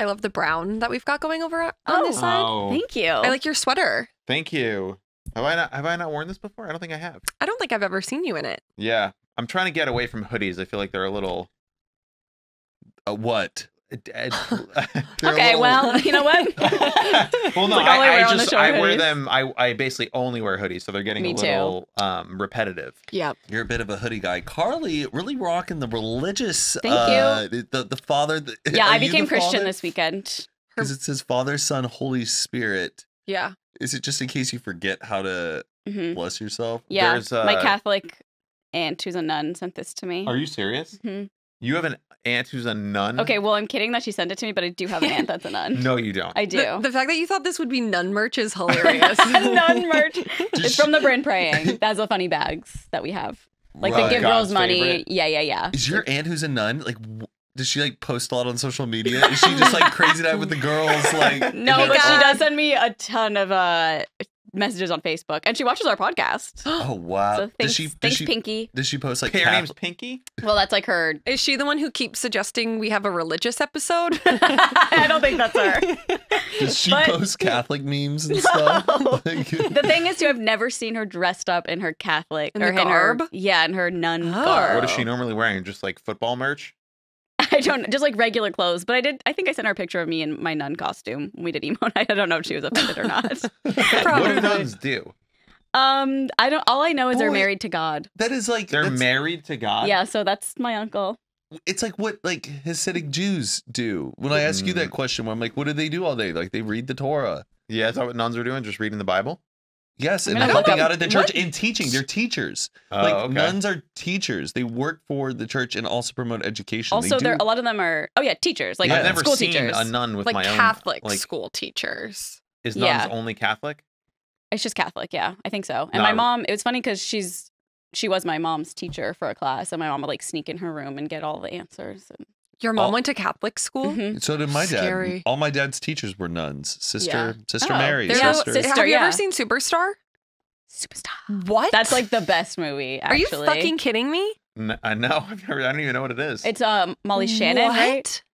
I love the brown that we've got going over on this side. Oh. Thank you. I like your sweater. Thank you. Have I not worn this before? I don't think I have. I don't think I've ever seen you in it. Yeah. I'm trying to get away from hoodies. I feel like they're a little... what? Okay, little... well, you know what? Well, no, like I wear them. I basically only wear hoodies, so they're getting a little repetitive. Yeah. You're a bit of a hoodie guy. Carly, really rocking the religious. Thank you. The father. Yeah, I became Christian this weekend. Because it says Father, Son, Holy Spirit. Yeah. Is it just in case you forget how to bless yourself? Yeah. There's, my Catholic aunt, who's a nun, sent this to me. Are you serious? Mm-hmm. You have an aunt who's a nun? Okay, well, I'm kidding that she sent it to me, but I do have an aunt that's a nun. No, you don't. I do. The fact that you thought this would be nun merch is hilarious. Nun merch. It's from the brand praying. That's the funny bags that we have. Like the give girls money. Favorite. Yeah, yeah, yeah. Is your aunt who's a nun, like, does she like post a lot on social media? Is she just like crazy out with the girls? Like, no, but she does send me a ton of messages on Facebook, and she watches our podcast. Oh wow! So thanks, does she Pinky. Does she post like her name's Pinky? Well, that's like her. Is she the one who keeps suggesting we have a religious episode? I don't think that's her. Does she post Catholic memes and stuff? Like, the thing is, too, I've never seen her dressed up in her Catholic garb. Yeah, in her nun garb. What is she normally wearing? Just like football merch. I don't, just like regular clothes, but I think I sent her a picture of me in my nun costume. We did emo night. I don't know if she was offended or not. Probably. What do nuns do? I don't, all I know is they're married to God. That is like, they're married to God? Yeah, so that's my uncle. It's like what like Hasidic Jews do. When I ask you that question, I'm like, what do they do all day? Like they read the Torah. Yeah, is that what nuns are doing? Just reading the Bible? Yes, and helping out at the church and teaching. They're teachers. Like nuns are teachers. They work for the church and also promote education. Also, a lot of them are teachers. Like I've never seen a nun with like my Catholic school teachers. Is nuns only Catholic? It's just Catholic. Yeah, I think so. And my mom, it was funny because she was my mom's teacher for a class, and my mom would like sneak in her room and get all the answers. And... Your mom went to Catholic school? Mm-hmm. So did my dad. Scary. All my dad's teachers were nuns. Sister Mary. Have you ever seen Superstar? Superstar. What? That's like the best movie, actually. Are you fucking kidding me? No, I don't even know what it is. It's Molly Shannon, right?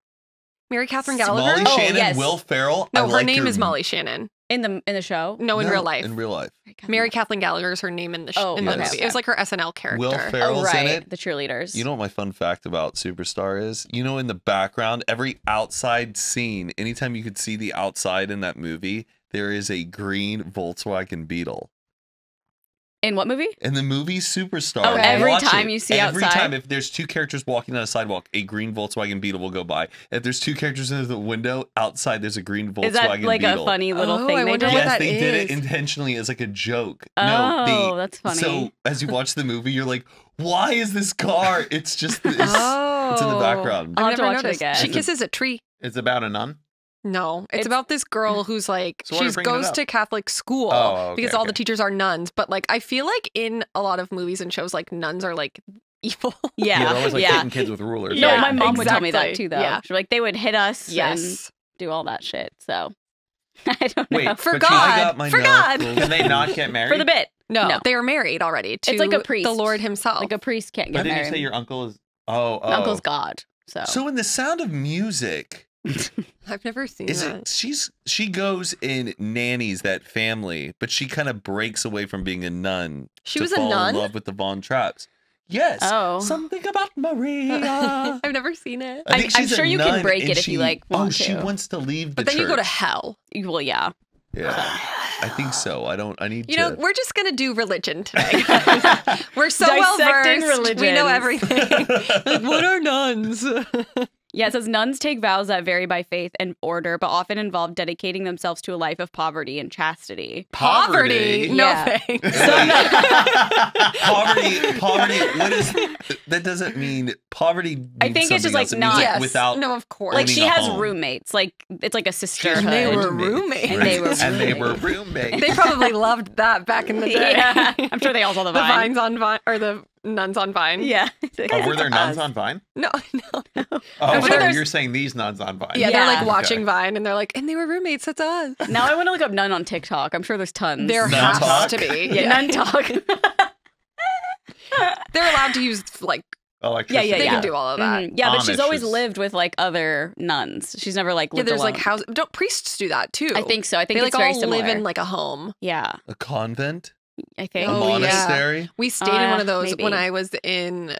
Mary Catherine Gallagher? Molly Shannon, yes. Will Ferrell. No, her name is Molly Shannon. In the show? No, in real life. In real life. Mary Catherine Gallagher is her name in the show. Okay. It was like her SNL character. Will Ferrell's in it. The cheerleaders. You know what my fun fact about Superstar is? You know, in the background, every outside scene, anytime you could see the outside in that movie, there is a green Volkswagen Beetle. In what movie? In the movie Superstar. Oh, every time you see outside? Every time. If there's two characters walking on a sidewalk, a green Volkswagen Beetle will go by. If there's two characters in the window, outside there's a green Volkswagen Beetle. Is that like a funny little thing they did? Yes, they did it intentionally as like a joke. Oh, that's funny. So as you watch the movie, you're like, why is this car? It's just this. It's in the background. I'll have to watch it again. She kisses a tree. It's about a nun? No, it's about this girl who's like, she goes to Catholic school because all the teachers are nuns. But like, I feel like in a lot of movies and shows, like nuns are like evil. Yeah. They're always like hitting kids with rulers. Yeah. No, my mom would tell me that too, though. Yeah. She's like, they would hit us and do all that shit. So I don't know. Wait, for God. For God. Can they not get married? For the bit. No, they are married already. It's like a priest. The Lord himself. Like a priest can't get married. But did you say your uncle is, my uncle's God. So in The Sound of Music... I've never seen that. She goes in nannies that family, but she kind of breaks away from being a nun. She was a nun? In love with the Von Trapps. Yes. Oh. Something about Maria. I've never seen it. I'm sure you can break it if you like want to. She wants to leave the church. But then you go to hell. Well, yeah. Yeah. I think so. I need to. You know, we're just going to do religion today. We're so well-versed. We know everything. Like, what are nuns? Yeah, it says nuns take vows that vary by faith and order, but often involve dedicating themselves to a life of poverty and chastity. Poverty? No thanks. Poverty. What is that? Doesn't mean poverty. Means I think it's just like not without. No, of course. Like she has roommates. Like it's like a sisterhood. They were roommates. They probably loved that back in the day. Yeah. I'm sure they all saw the Vine. The Vines on Vine or the. Nuns on Vine. Yeah. Were there nuns on Vine? No. Oh, so you're saying these nuns on Vine. Yeah, they're like watching Vine and they're like, and they were roommates, that's us. Now I want to look up nun on TikTok. I'm sure there's tons. There has to be. Yeah, nun talk. They're allowed to use like electricity. Yeah, yeah, yeah. They can do all of that. Mm-hmm. Yeah, but she's always lived with like other nuns. She's never like lived alone. Like houses. Don't priests do that too? I think so. I think they it's like very all similar. Live in like a home. Yeah, a convent. I think a monastery. Yeah. We stayed in one of those when I was in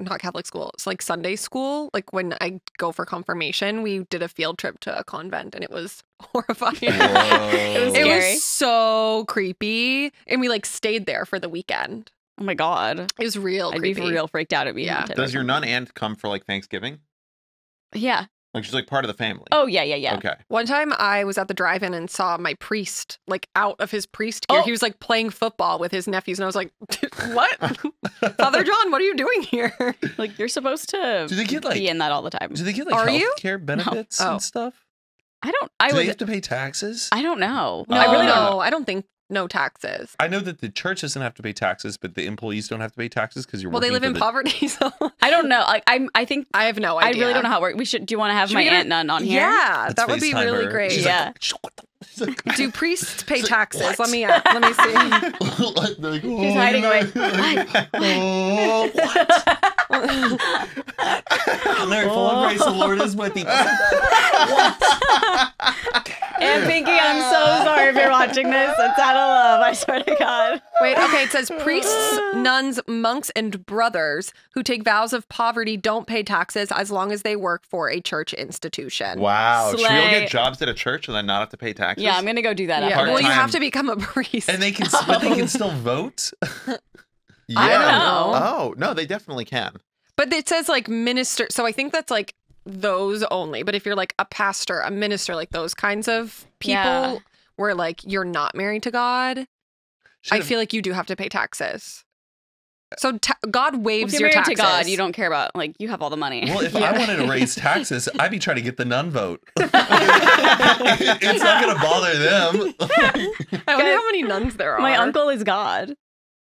not Catholic school. It's like Sunday school. Like when I go for confirmation, we did a field trip to a convent, and it was horrifying. It was so creepy, and we like stayed there for the weekend. Oh my god, it was real creepy. I'd be real freaked out at me. Yeah. Does your nun aunt come for like Thanksgiving? Yeah. Like she's like part of the family. Oh yeah, yeah, yeah. Okay. One time I was at the drive-in and saw my priest like out of his priest gear. Oh. He was like playing football with his nephews, and I was like, "What, Father John? What are you doing here? Like you're supposed to be in that all the time? Do they get like healthcare benefits and stuff? I don't. Do they have to pay taxes? I don't know. No, I really don't know. I don't think. No taxes. I know that the church doesn't have to pay taxes, but the employees don't have to pay taxes because you're. Well, they live in poverty, so I don't know. Like I think I have no idea. I really don't know how it works. We should. Do you want to have my aunt nun on here? Yeah, that would be really great. Yeah. Do priests pay taxes? Let me see. She's hiding away. Full of grace, the Lord is with thee. And Pinky, I'm so sorry if you're watching this. It's out of love, I swear to God. Wait, okay, it says priests, nuns, monks, and brothers who take vows of poverty don't pay taxes as long as they work for a church institution. Wow. Slay. Should we all get jobs at a church and then not have to pay taxes? Yeah, I'm going to go do that. Yeah. Well, you have to become a priest. And they can, but they can still vote? Yeah. I don't know. Oh, no, they definitely can. But it says like minister, so I think that's like those only. But if you're like a pastor, a minister, like those kinds of people where like you're not married to God, I feel like you do have to pay taxes. So God waives your taxes. To God, you don't care about, like, you have all the money. Well, if I wanted to raise taxes, I'd be trying to get the nun vote. It's not going to bother them. I wonder how many nuns there are. My uncle is God.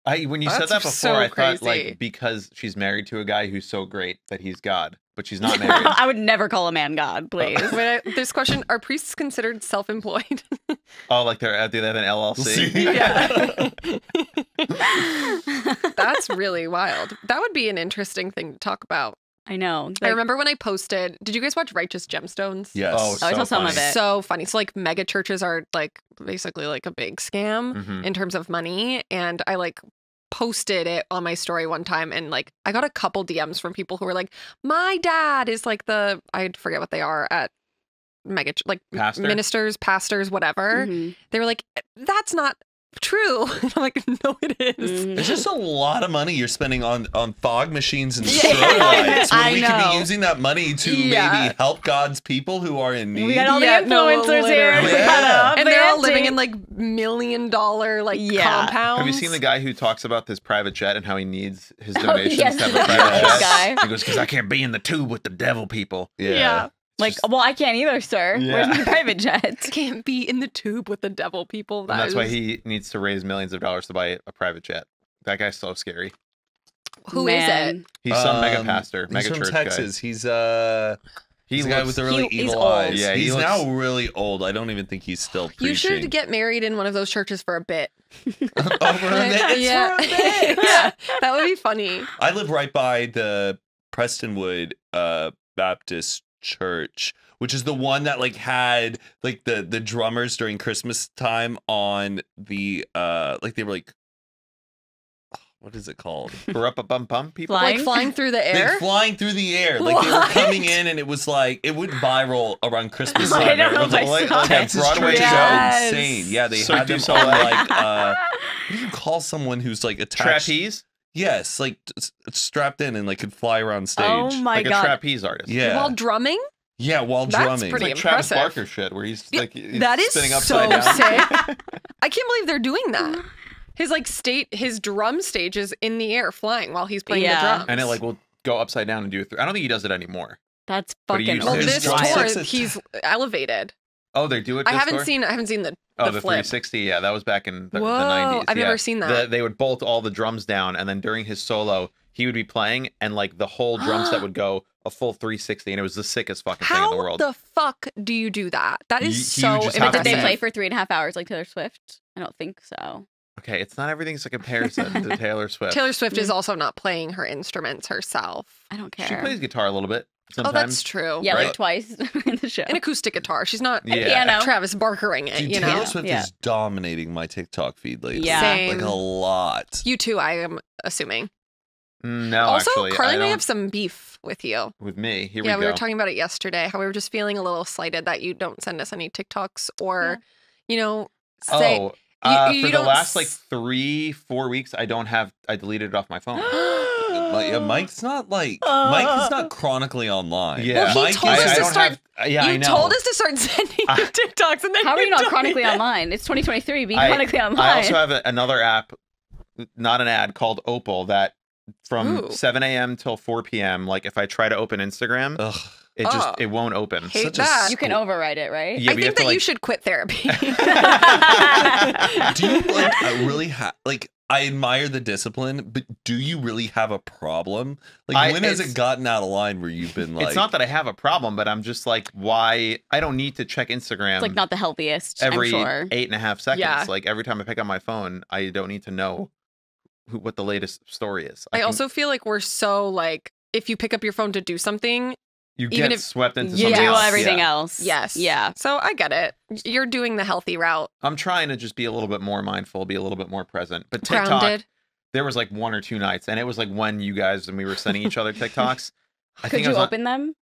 When you said that before, so I thought, like, because she's married to a guy who's so great that he's God, but she's not married. I would never call a man God, please. Wait, this question, are priests considered self-employed? Oh, like they have an LLC? Yeah. That's really wild. That would be an interesting thing to talk about. I know. I remember when I posted, did you guys watch Righteous Gemstones? Yes. Oh, so I saw some of it. So funny. So like mega churches are like basically like a big scam in terms of money. And I like posted it on my story one time, and like I got a couple DMs from people who were like, my dad is like the, I forget what they are at mega, like ministers, pastors, whatever. They were like, that's not true. And I'm like, no, it is. It's just a lot of money you're spending on fog machines and strobe lights. When we could be using that money to maybe help God's people who are in need. We got all the influencers here. And they're all living in like $1 million like compounds. Have you seen the guy who talks about this private jet and how he needs his donations to have a private jet? He goes, because I can't be in the tube with the devil people. Yeah. Like, well, I can't either, sir. Yeah. Where's my private jet? I can't be in the tube with the devil people. And that's why he needs to raise millions of dollars to buy a private jet. That guy's so scary. Who is it? He's some mega pastor, mega church guy. He's from Texas. He's a guy with the really evil eyes. Yeah, he's now really old. I don't even think he's still preaching. You should get married in one of those churches for a bit. Over a bit? Yeah, that would be funny. I live right by the Prestonwood Baptist Church, which is the one that like had like the drummers during Christmas time on the like they were like, what is it called? Bum people like flying through the air. They're flying through the air. Like they were coming in, and it was like it went viral around Christmas time. I don't know like Broadway show, insane. Yeah, they had them on like what do you call someone who's like attached? Trapeze. Yes, like strapped in and like could fly around stage. Oh my god, like a trapeze artist. Yeah, while drumming. Yeah, while drumming. That's pretty like impressive. Travis Barker shit, where he's like that is spinning upside down. Sick. I can't believe they're doing that. His like his drum stage is in the air, flying while he's playing the drums, and it like will go upside down and do it. I don't think he does it anymore. That's fucking. Well, this tour he's elevated. Oh, they do it. I haven't seen the flip. 360. Yeah, that was back in the 90s. I've never seen that. They would bolt all the drums down, and then during his solo, he would be playing, and like the whole drum set would go a full 360, and it was the sickest fucking thing in the world. How the fuck do you do that? That is so impressive. Did they play for 3.5 hours like Taylor Swift? I don't think so. Okay, it's not everything's a comparison to Taylor Swift. Taylor Swift is also not playing her instruments herself. I don't care. She plays guitar a little bit. Sometimes, oh, that's true. Yeah, right? Like twice in the show. An acoustic guitar. She's not piano. Travis Barkering it. Dude, you know, Taylor Swift is dominating my TikTok feed lately. Yeah, same. Like a lot. You too, I am assuming. No, also, actually, Carly may have some beef with you. With me? Here we go. Yeah, we were talking about it yesterday. How we were just feeling a little slighted that you don't send us any TikToks or, you know, say. Oh, for the last like 3-4 weeks, I don't have. I deleted it off my phone. Mike's not like Mike is not chronically online. Yeah, well, he Mike told us to start. You told us to start sending TikToks, and then how are you not chronically online? It's 2023. Be chronically online. I also have another app, not an ad, called Opal that from 7 a.m. till 4 p.m. Like if I try to open Instagram. Ugh. It just, it won't open. You can override it, right? Yeah, I think that you should quit therapy. Do you really have, like, I admire the discipline, but do you really have a problem? Like, when has it gotten out of line where you've been like... It's not that I have a problem, but I'm just like, why? I don't need to check Instagram. It's like not the healthiest, every 8.5 seconds. Yeah. Like, every time I pick up my phone, I don't need to know what the latest story is. I also feel like we're so, like, if you pick up your phone to do something... You get swept into something else. You do everything else. Yes. Yeah. So I get it. You're doing the healthy route. I'm trying to just be a little bit more mindful, be a little bit more present. But TikTok, there was like 1 or 2 nights, and it was like when you guys and we were sending each other TikToks. Could you open them?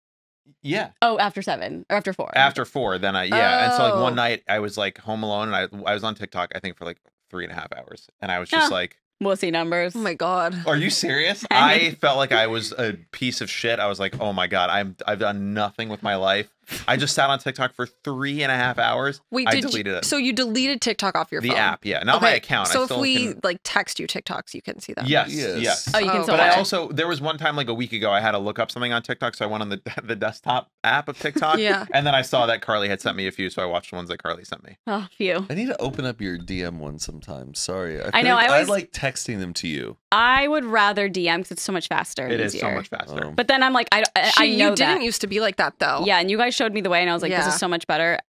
Yeah. Oh, after 7 or after 4. After 4, then I and so like one night I was like home alone, and I was on TikTok I think for like 3.5 hours, and I was just like. Wussy numbers. Oh my god. Are you serious? I felt like I was a piece of shit. I was like, oh my god, I've done nothing with my life. I just sat on TikTok for 3.5 hours. Wait, I deleted it. So you deleted TikTok off your phone? The app, yeah. Not my account. So if we like text you TikToks, you can see them. Yes. Oh, you can still. But I also there was one time like a week ago I had to look up something on TikTok, so I went on the desktop app of TikTok. And then I saw that Carly had sent me a few, so I watched the ones that Carly sent me. Oh, few. I need to open up your DM one sometime. Sorry. I know. Like, I like texting them to you. I would rather DM because it's so much faster. It is so much faster. But then I'm like, I know you didn't used to be like that though. Yeah, and you guys showed me the way, and I was like, "This is so much better."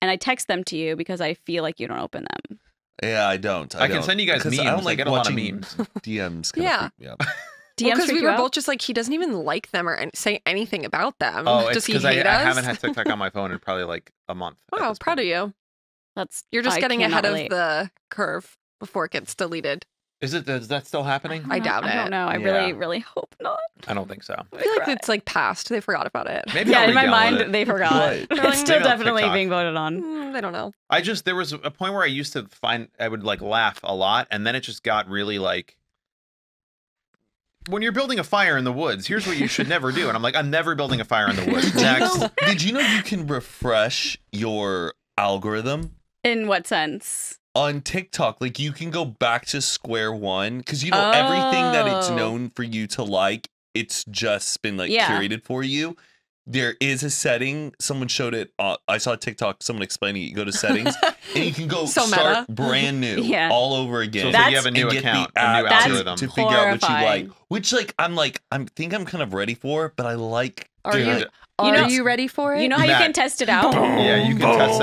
And I text them to you because I feel like you don't open them. Yeah, I don't. I can send you guys memes. I don't like get a lot of memes. DMs. Yeah. DMs because we were both just like, he doesn't even like them or say anything about them. Oh, does he hate us? I haven't had TikTok on my phone in probably like a month. Wow, proud of you. You're just getting ahead of the curve before it gets deleted. Is that still happening? I doubt it. I don't know. I really, really hope not. I don't think so. I feel like it's like past. They forgot about it. Maybe in my mind, they forgot. It's still definitely being voted on. I don't know. There was a point where I used to find, I would like laugh a lot. And then it just got really like, when you're building a fire in the woods, here's what you should never do. And I'm like, I'm never building a fire in the woods. Next. Did you know you can refresh your algorithm? In what sense? On TikTok, like you can go back to square one because you know everything that it's known for you to like, it's just been like curated for you. There is a setting. Someone showed it. I saw TikTok. Someone explaining it. You go to settings and you can go start brand new all over again. So you have a new account, a new algorithm to figure out what you like. Which like I think I'm kind of ready for, but I like. Are you ready for it? You know how you can test it out? Yeah, you can test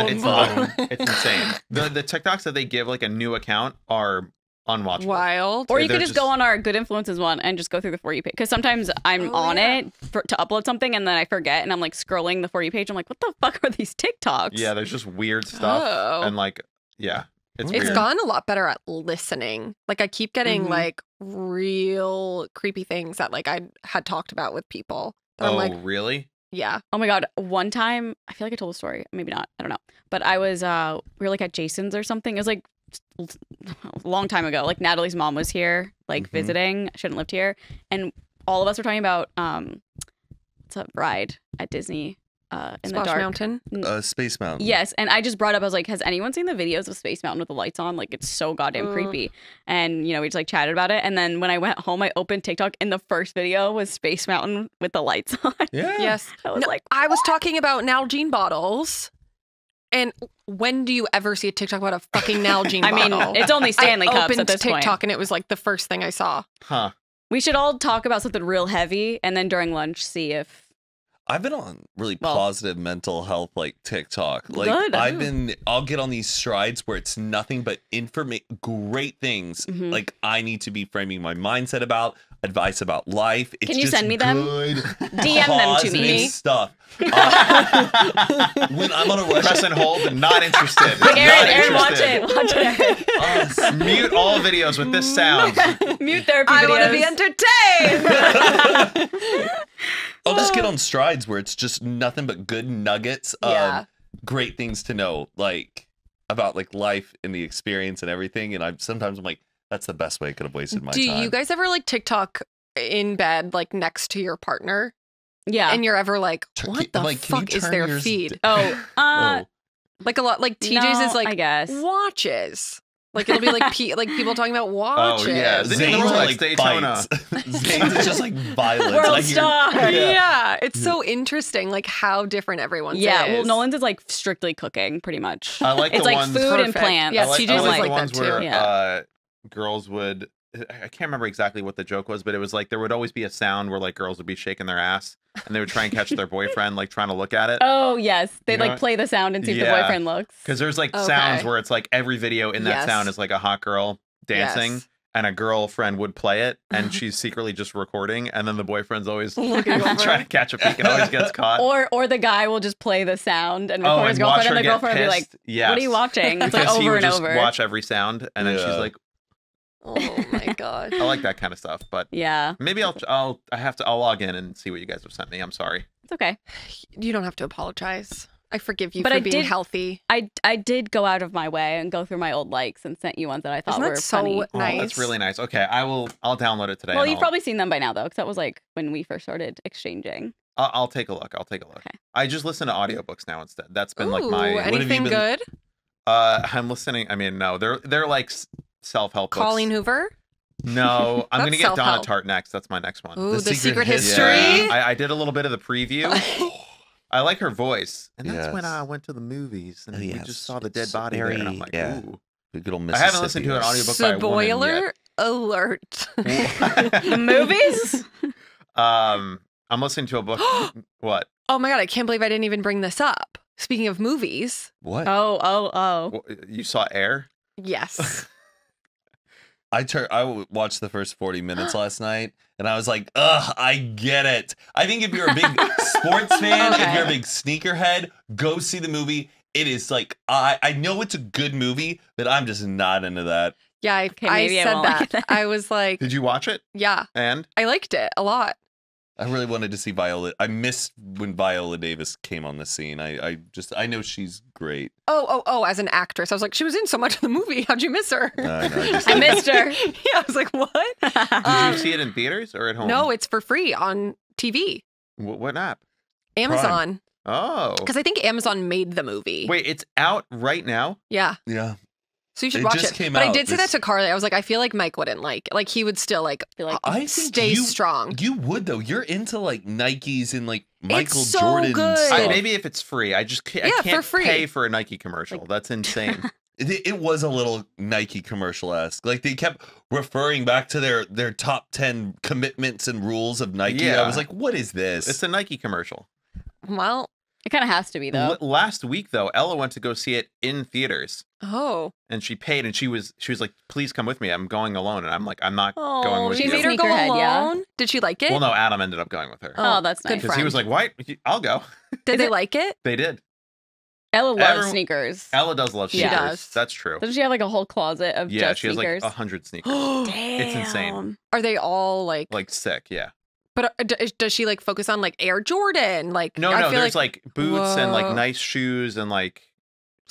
it. It's insane. The TikToks that they give like a new account are unwatchable. Wild. Or you could just go on our Good Influences one and just go through the For You page. Because sometimes I'm on it to upload something and then I forget and I'm like scrolling the For You page. I'm like, what the fuck are these TikToks? Yeah, there's just weird stuff. And like, it's gone a lot better at listening. Like I keep getting like real creepy things that like I had talked about with people. Oh, like, really? Yeah. Oh my god. One time, I feel like I told a story. Maybe not. I don't know. But I was, we were like at Jason's or something. It was like a long time ago. Like Natalie's mom was here, like visiting. She hadn't lived here, and all of us were talking about what's that ride at Disney? In Splash the dark Mountain. Space Mountain. Yes, and I just brought up. I was like, has anyone seen the videos of Space Mountain with the lights on? Like, it's so goddamn creepy. And you know, we just like chatted about it. And then when I went home, I opened TikTok, and the first video was Space Mountain with the lights on. Yeah. Yes. I was like, what? I was talking about Nalgene bottles. And when do you ever see a TikTok about a fucking Nalgene bottle? I mean, it's only Stanley Cups at this point. I opened TikTok, and it was like the first thing I saw. Huh. We should all talk about something real heavy, and then during lunch, see if. I've been on really positive mental health, like TikTok. Like I'll get on these strides where it's nothing but great things. Mm-hmm. Like I need to be framing my mindset about advice about life. It's Can you send me them? DM them to me. Stuff. When I'm on a rush, press and hold, and not interested. Like Aaron, watch it. Mute all videos with this sound. Mute therapy. I want to be entertained. I'll just get on strides where it's just nothing but good nuggets of great things to know, like about like life and the experience and everything. And I'm like, that's the best way I could have wasted my time. Do you guys ever like TikTok in bed, like next to your partner? Yeah. And you're ever like, what the fuck is their feed? Oh, like a lot, like TJ's is like, I guess, watches. Like it'll be like people talking about watches. Oh yeah, Zane's like Daytona. Zane's is just like violence. World like star. Yeah, it's so interesting, like how different everyone's is. Well, Nolan's is like strictly cooking, pretty much. I like it's the like ones, food and plants. Yeah, TJ's is like the ones that where girls would. I can't remember exactly what the joke was, but it was like there would always be a sound where like girls would be shaking their ass and they would try and catch their boyfriend like trying to look at it. Oh yes, they'd like play the sound and see if the boyfriend looks. Because there's like sounds where it's like every video in that sound is like a hot girl dancing. Yes. And a girlfriend would play it, and she's secretly just recording, and then the boyfriend's always trying to catch a peek and always gets caught. Or the guy will just play the sound and record his girlfriend, and the girlfriend will be like, what are you watching? It's like over and over. Watch every sound, and then she's like, oh my god. I like that kind of stuff, but yeah. Maybe I'll log in and see what you guys have sent me. I'm sorry. It's okay. You don't have to apologize. I forgive you for being healthy. I did go out of my way and go through my old likes and sent you ones that I thought were funny. Isn't that so nice? Oh, that's really nice. Okay, I'll download it today. Well, you've probably seen them by now though, because that was like when we first started exchanging. I'll take a look. I'll take a look. Okay. I just listen to audiobooks now instead. That's been like my. Anything good? I'm listening. I mean, no, they're like self-help books. Colleen Hoover. No, I'm going to get Donna Tartt next. That's my next one. Ooh, the Secret History. Yeah. I did a little bit of the preview. I like her voice. And that's when I went to the movies and we just saw the dead body there. And I'm like, ooh. Good old Mississippi. I haven't listened to an audiobook Spoiler alert. Movies? I'm listening to a book. What? Oh my God, I can't believe I didn't even bring this up. Speaking of movies. What? Oh. You saw Air? Yes. I watched the first 40 minutes last night, and I was like, ugh, I get it. I think if you're a big sports fan, if you're a big sneakerhead, go see the movie. It is like, I know it's a good movie, but I'm just not into that. Yeah, I said that. I was like... Did you watch it? Yeah. And? I liked it a lot. I really wanted to see Viola. I missed when Viola Davis came on the scene. I know she's great. Oh, as an actress. I was like, she was in so much of the movie. How'd you miss her? I missed her. Yeah, I was like, what? Did you see it in theaters or at home? No, it's for free on TV. What app? Amazon. Prime. Oh. Because I think Amazon made the movie. Wait, it's out right now? Yeah. Yeah. So you should watch it. But I did say that to Carly. I was like, I feel like Mike wouldn't like it. Like he would still like be like, stay strong. You would though. You're into like Nikes and like Michael Jordan. Maybe if it's free. I can't pay for a Nike commercial. Like, that's insane. It was a little Nike commercial-esque. Like they kept referring back to their top 10 commitments and rules of Nike. Yeah. I was like, what is this? It's a Nike commercial. Well. It kind of has to be, though. Last week, though, Ella went to go see it in theaters. Oh. And she paid, and she was like, please come with me. I'm going alone. And I'm like, I'm not going with you. She made her go alone? Yeah. Did she like it? Well, no, Adam ended up going with her. Oh, that's nice. Because he was like, what? I'll go. Did they like it? They did. Ella loves sneakers. Ella does love sneakers. She does. That's true. Doesn't she have like a whole closet of just sneakers? Yeah, she has like 100 sneakers. Damn. It's insane. Are they all like... Like sick, yeah. But does she like focus on like Air Jordan? Like no, there's like boots and like nice shoes and like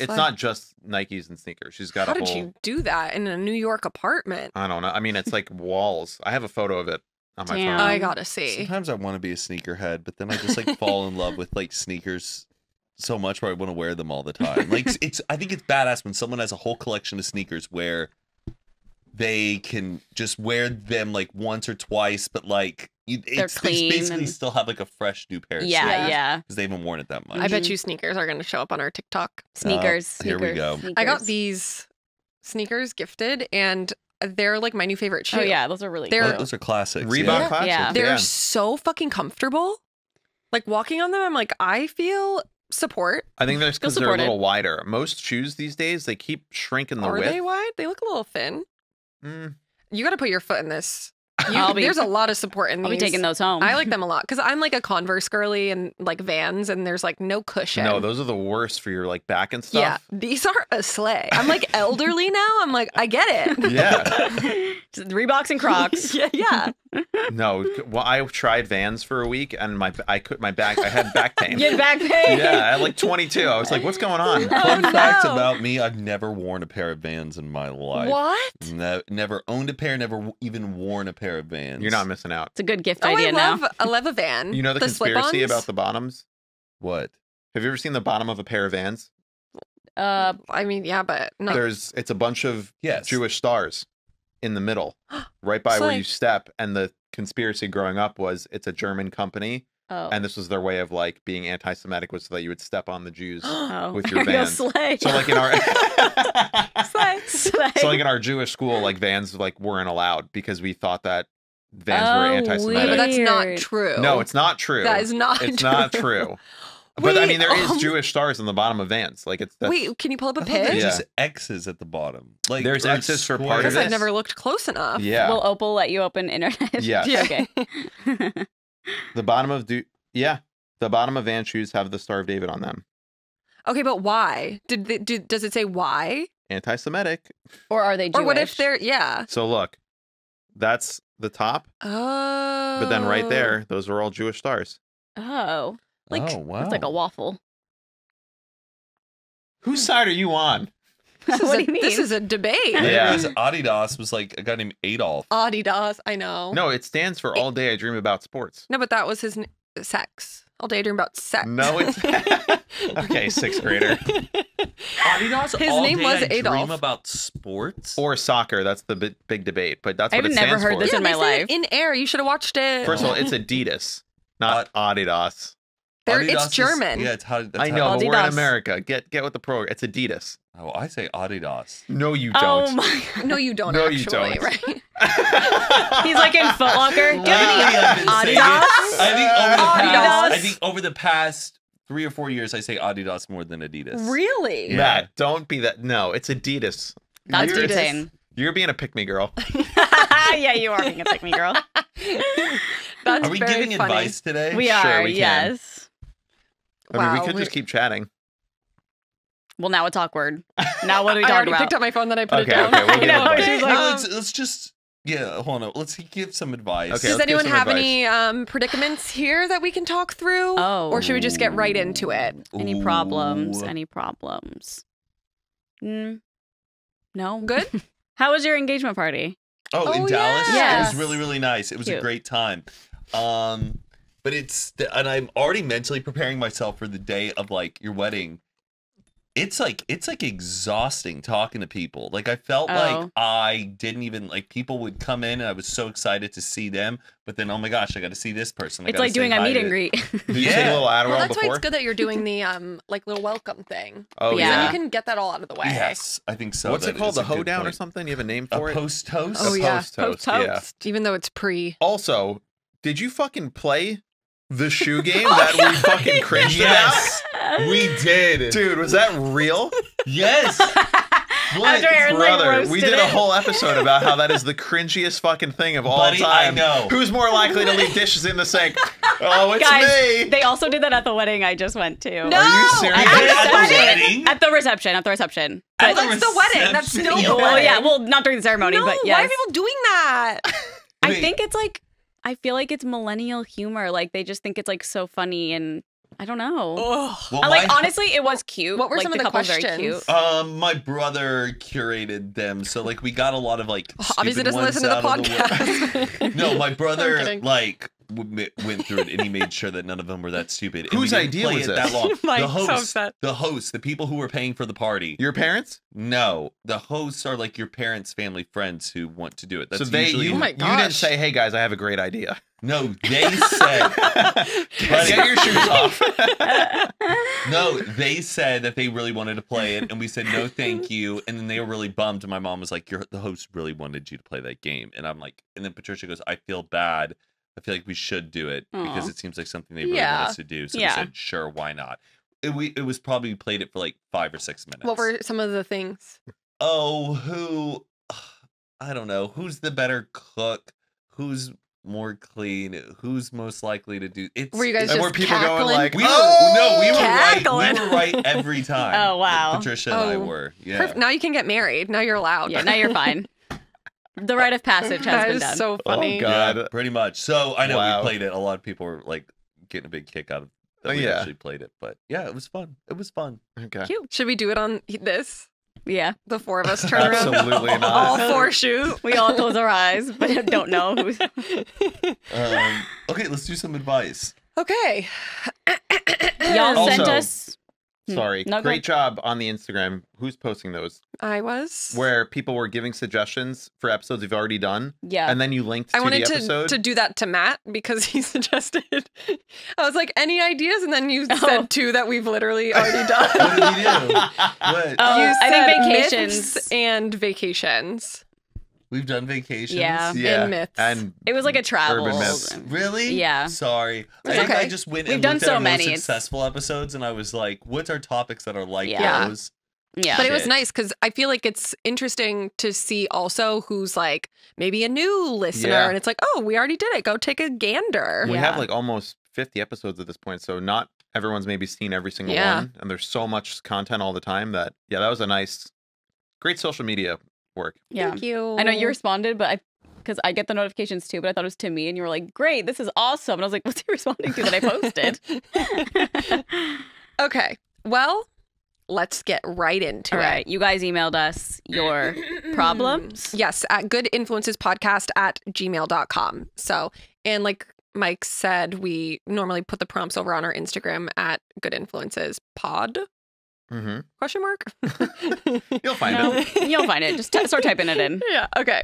it's not just Nikes and sneakers. She's got. How did she do that in a New York apartment? I don't know. I mean, it's like walls. I have a photo of it on my phone. I gotta see. Sometimes I want to be a sneakerhead, but then I just like fall in love with like sneakers so much where I want to wear them all the time. Like I think it's badass when someone has a whole collection of sneakers where they can just wear them like once or twice, but like. They basically still have like a fresh new pair of sneakers. Yeah. Because they haven't worn it that much. I bet you sneakers are going to show up on our TikTok. Sneakers. Here we go. Sneakers. I got these sneakers gifted and they're like my new favorite shoe. Oh yeah, those are really cool. Those are classics. Reebok classics. Yeah. They're so fucking comfortable. Like walking on them, I'm like, I feel support. I think that's because they're a little wider. Most shoes these days, they keep shrinking the width. Are they wide? They look a little thin. Mm. You got to put your foot in this. There's a lot of support in these. I'll be taking those home. I like them a lot because I'm like a Converse girly and like Vans, and there's like no cushion. No, those are the worst for your like back and stuff. Yeah, these are a sleigh. I'm like elderly now. I'm like, I get it. Yeah. Reeboks and Crocs. Yeah. No, well, I tried Vans for a week and I had back pain. You had back pain? Yeah, at like 22. I was like, what's going on? Fun fact about me, I've never worn a pair of Vans in my life. What? Never owned a pair, never even worn a pair of Vans. You're not missing out. It's a good gift idea now. I love a van. You know the conspiracy about the bottoms? What? Have you ever seen the bottom of a pair of Vans? I mean, yeah, but no. It's a bunch of Jewish stars in the middle, right by where you step. And the conspiracy growing up was it's a German company. Oh. And this was their way of like being anti-Semitic was so that you would step on the Jews with your Vans. So like in our so like in our Jewish school, like Vans like weren't allowed because we thought that Vans were anti-Semitic. Weird. But that's not true. No, it's not true. That is not. It's true. Not true. But wait, I mean, there is Jewish stars in the bottom of Vans. Like, wait, can you pull up a pic? There's just X's at the bottom. Like, there's X's for part of this. I've never looked close enough. Yeah. Will Opal let you open internet? Yeah. Okay. The bottom of the bottom of Van shoes have the Star of David on them. Okay, but why? Does it say why? Anti-Semitic. Or are they Jewish? Or what if they're So look, that's the top. Oh. But then right there, those are all Jewish stars. Oh. Like, oh, wow. It's like a waffle. Whose side are you on? This is a debate. Yeah, Adidas was like a guy named Adolf. Adidas, I know. No, it stands for All Day I Dream About Sports. No, but that was his sex. All Day I Dream About Sex. No, it's okay. Sixth grader. Adidas. His name was Adolf. Dream About Sports or soccer. That's the big debate. But that's what it stands for. I've never heard this in my life. In Air, you should have watched it. First of all, it's Adidas, not Adidas. It's German. Yeah, it's Adidas. I know, but we're in America. Get with the program. It's Adidas. Oh, I say Adidas. No, you don't. Oh my God. No, you don't. No, actually, you don't. Right? He's like in Foot Locker. Give me Adidas. I think over the past 3 or 4 years, I say Adidas more than Adidas. Really? Yeah. Matt, don't be that. No, it's Adidas. That's insane. You're being a pick-me girl. Yeah, you are being a pick-me girl. That's Are we giving advice today? We are. Sure, we yes. Can. I mean, we could just keep chatting. Well, now it's awkward. Now what are we talking about? I already picked up my phone, then I put it down. Okay, we'll she's like, let's just, hold on. Let's give some advice. Okay, does anyone have any predicaments here that we can talk through? Oh. Or should we just get right into it? Any problems? Any problems? No? Good? How was your engagement party? Oh, in Dallas? Yes. It was really, really nice. It was a great time. But and I'm already mentally preparing myself for the day of like your wedding. It's like exhausting talking to people. Like I felt like I didn't even like people would come in and I was so excited to see them, but then oh my gosh, I got to see this person. It's like doing a meet and greet. Did you take a little Adderall that's before? Why it's good that you're doing the like little welcome thing. Oh yeah, you can get that all out of the way. Yes, I think so. What's it called? The hoedown or something? You have a name for it? Post toast. Oh yeah, post toast. Even though it's pre. Also, did you fucking play the shoe game that we fucking cringed about? We did. Dude, was that real? Yes. After Aaron, brother, like, we did a whole episode about how that is the cringiest fucking thing of all time. I know. Who's more likely to leave dishes in the sink? Oh, it's me. They also did that at the wedding I just went to. No. Are you serious? At the wedding? At the reception. At the reception. But that's the wedding. That's still the wedding. Yeah, well, not during the ceremony, but yes. Why are people doing that? I think it's like, I feel like it's millennial humor. Like they just think it's like so funny, and I don't know. Well, like honestly, it was cute. What were like, some of the questions? Very cute. My brother curated them, so like we got a lot of like. Obviously, doesn't listen to the podcast. No, my brother like went through it, and he made sure that none of them were that stupid. Whose idea was it? That long. The host, the people who were paying for the party. Your parents? No, the hosts are like your parents, family, friends who want to do it. That's usually. Oh my gosh. You didn't say, "Hey guys, I have a great idea." No, they said, "Get your shoes off." No, they said that they really wanted to play it, and we said, "No, thank you." And then they were really bummed. And my mom was like, the host really wanted you to play that game," and I'm like, and then Patricia goes, "I feel bad." I feel like we should do it because it seems like something they really want us to do. So we said, sure, why not? It was probably, we played it for like 5 or 6 minutes. What were some of the things? Oh, I don't know. Who's the better cook? Who's more clean? Who's most likely to do it? Were you guys just people cackling? Going like, we were right every time. Oh, wow. Patricia and I were. Yeah. Perfect. Now you can get married. Now you're allowed. Yeah, now you're fine. The rite of passage has been done. That is so funny. Oh, God. Yeah, pretty much. So I know we played it. A lot of people were like getting a big kick out of that we actually played it. But yeah, it was fun. It was fun. Okay. Cute. Should we do it on this? Yeah. The four of us turn around. Absolutely not. All four shoot. We all close our eyes, but don't know. Okay, let's do some advice. Okay. Y'all sent us... Sorry. No, great job on the Instagram. Who's posting those? I was. Where people were giving suggestions for episodes we've already done. Yeah. And then you linked to the episode. I wanted to do that to Matt because he suggested. I was like, any ideas? And then you said two that we've literally already done. What did we do? What? I think vacations. And vacations. We've done vacations. Yeah. And myths. And it was like a travel. Really? Yeah. Sorry. It's okay. I just went and looked at our most successful episodes and I was like, what's our topics that are like those? Yeah. But it was nice because I feel like it's interesting to see also who's like maybe a new listener and it's like, oh, we already did it. Go take a gander. We have like almost 50 episodes at this point. So not everyone's maybe seen every single one. And there's so much content all the time that, yeah, that was a nice, great social media work. Yeah. Thank you. I know you responded, but because I get the notifications too, but I thought it was to me and you were like, great, this is awesome. And I was like, what's he responding to that I posted? Okay. Well, let's get right into it. All right. You guys emailed us your problems. Yes. At goodinfluencespodcast@gmail.com. So, and like Mike said, we normally put the prompts over on our Instagram at goodinfluencespod. Question mark? You'll find it. You'll find it. Just start typing it in. Yeah. Okay.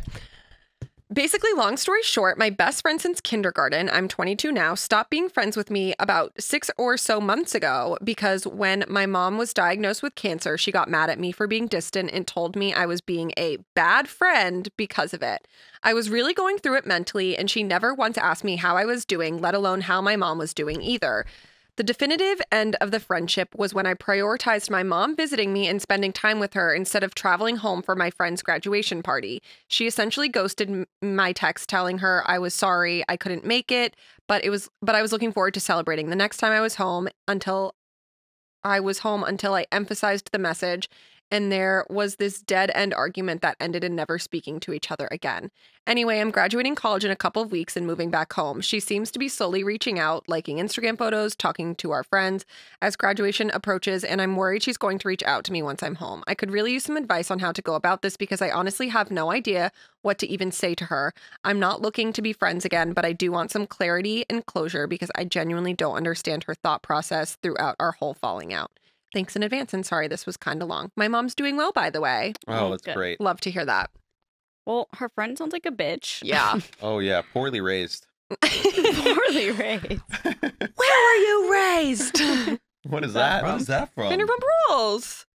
Basically, long story short, my best friend since kindergarten, I'm 22 now, stopped being friends with me about 6 or so months ago because when my mom was diagnosed with cancer, she got mad at me for being distant and told me I was being a bad friend because of it. I was really going through it mentally, and she never once asked me how I was doing, let alone how my mom was doing either. The definitive end of the friendship was when I prioritized my mom visiting me and spending time with her instead of traveling home for my friend's graduation party. She essentially ghosted my text telling her I was sorry I couldn't make it, but I was looking forward to celebrating the next time I was home until I emphasized the message. And there was this dead-end argument that ended in never speaking to each other again. Anyway, I'm graduating college in a couple of weeks and moving back home. She seems to be slowly reaching out, liking Instagram photos, talking to our friends as graduation approaches, and I'm worried she's going to reach out to me once I'm home. I could really use some advice on how to go about this because I honestly have no idea what to even say to her. I'm not looking to be friends again, but I do want some clarity and closure because I genuinely don't understand her thought process throughout our whole falling out. Thanks in advance, and sorry this was kind of long. My mom's doing well, by the way. Oh, that's great. Love to hear that. Well, her friend sounds like a bitch. Yeah. Oh, yeah. Poorly raised. Poorly raised. Where were you raised? What is that? Where's that from? Vanderpump Rules.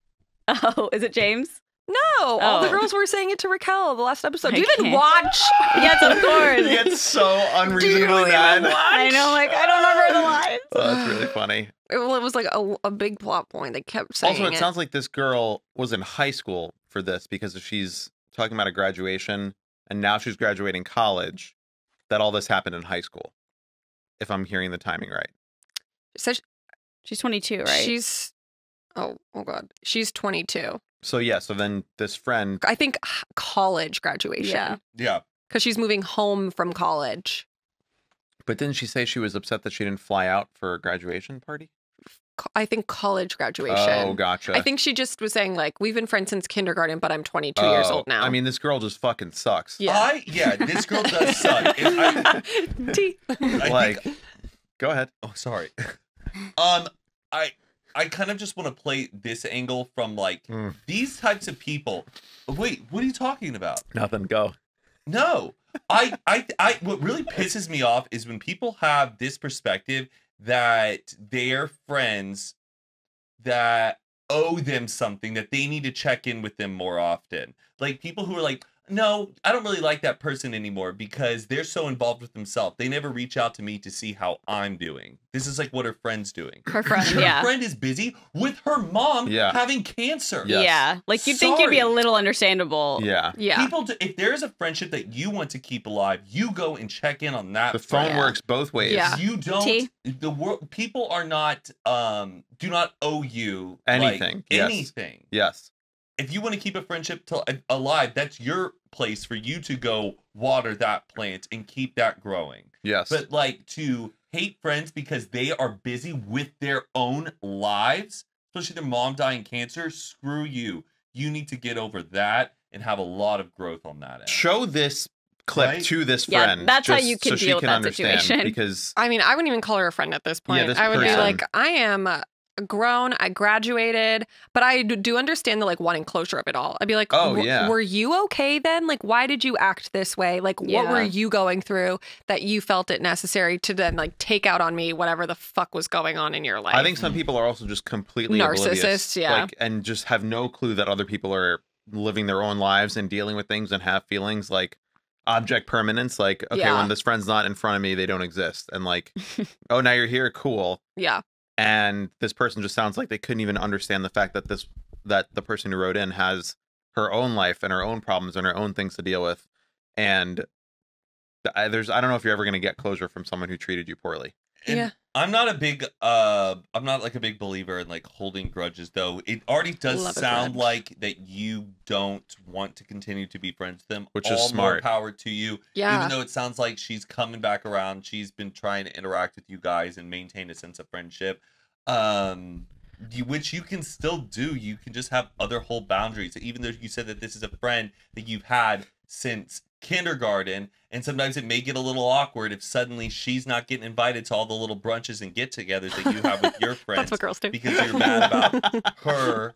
Oh, is it James? No. Oh. All the girls were saying it to Raquel the last episode. Do you even watch? Yes, of course. It gets so unreasonable. I know, like, I don't remember the lines. Oh, that's really funny. Well, it was like a big plot point. They kept saying it. Also, it sounds like this girl was in high school for this because she's talking about a graduation and now she's graduating college, that all this happened in high school, if I'm hearing the timing right. So she's 22, right? She's, oh God. She's 22. So, yeah. So then this friend. I think college graduation. Yeah. Because she's moving home from college. But didn't she say she was upset that she didn't fly out for a graduation party? I think college graduation. Oh, gotcha. I think she just was saying, like, we've been friends since kindergarten, but I'm 22 years old now. I mean, this girl just fucking sucks. Yeah, this girl does suck. Go ahead. Oh, sorry. I kind of just want to play this angle from, like, these types of people. Wait, what are you talking about? Nothing. Go. No. What really pisses me off is when people have this perspective that their friends that owe them something, that they need to check in with them more often. Like people who are like, no, I don't really like that person anymore because they're so involved with themselves. They never reach out to me to see how I'm doing. This is like what her friend's doing. Her friend, her friend is busy with her mom having cancer. Yeah, like you'd think you'd be a little understandable. Yeah. People, if there's a friendship that you want to keep alive, you go and check in on that. The phone works both ways. Yeah. You don't. The world, people are not. Do not owe you anything. Like, anything. Yes. If you want to keep a friendship alive, that's your place for you to go water that plant and keep that growing. Yes. But like to hate friends because they are busy with their own lives, especially their mom dying cancer, screw you. You need to get over that and have a lot of growth on that end. Show this clip to this friend. Yeah, that's how you can deal with that situation. Because I mean, I wouldn't even call her a friend at this point. Yeah, this person would be like, I am... grown, I graduated, but I do understand the like wanting closure of it all. I'd be like, oh yeah, were you okay then? Like, why did you act this way? Like, what were you going through that you felt it necessary to then like take out on me whatever the fuck was going on in your life? I think some people are also just completely narcissists, like, and just have no clue that other people are living their own lives and dealing with things and have feelings, like object permanence. Like, okay, when this friend's not in front of me, they don't exist. And like, oh, now you're here, cool. Yeah. And this person just sounds like they couldn't even understand the fact that that the person who wrote in has her own life and her own problems and her own things to deal with. And I don't know if you're ever going to get closure from someone who treated you poorly. And I'm not a big, I'm not like a big believer in like holding grudges though. It already does sound like that you don't want to continue to be friends with them. Which is smart. All more power to you. Yeah. Even though it sounds like she's coming back around. She's been trying to interact with you guys and maintain a sense of friendship. Which you can still do. You can just have other whole boundaries. So even though you said that this is a friend that you've had since kindergarten, and sometimes it may get a little awkward if suddenly she's not getting invited to all the little brunches and get-togethers that you have with your friends. That's what girls do. Because you're mad about her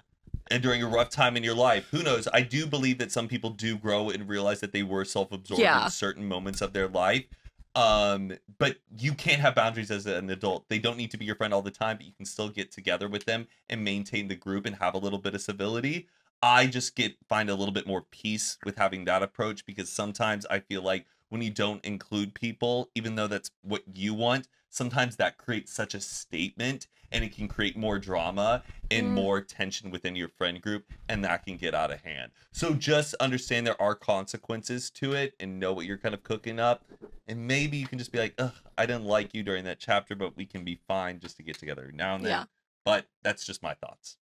and during a rough time in your life. Who knows? I do believe that some people do grow and realize that they were self-absorbed in certain moments of their life. But you can't have boundaries as an adult. They don't need to be your friend all the time, but you can still get together with them and maintain the group and have a little bit of civility. I just find a little bit more peace with having that approach, because sometimes I feel like when you don't include people, even though that's what you want, sometimes that creates such a statement and it can create more drama and more tension within your friend group, and that can get out of hand. So just understand there are consequences to it and know what you're kind of cooking up. And maybe you can just be like, ugh, I didn't like you during that chapter, but we can be fine just to get together now and then. Yeah. But that's just my thoughts.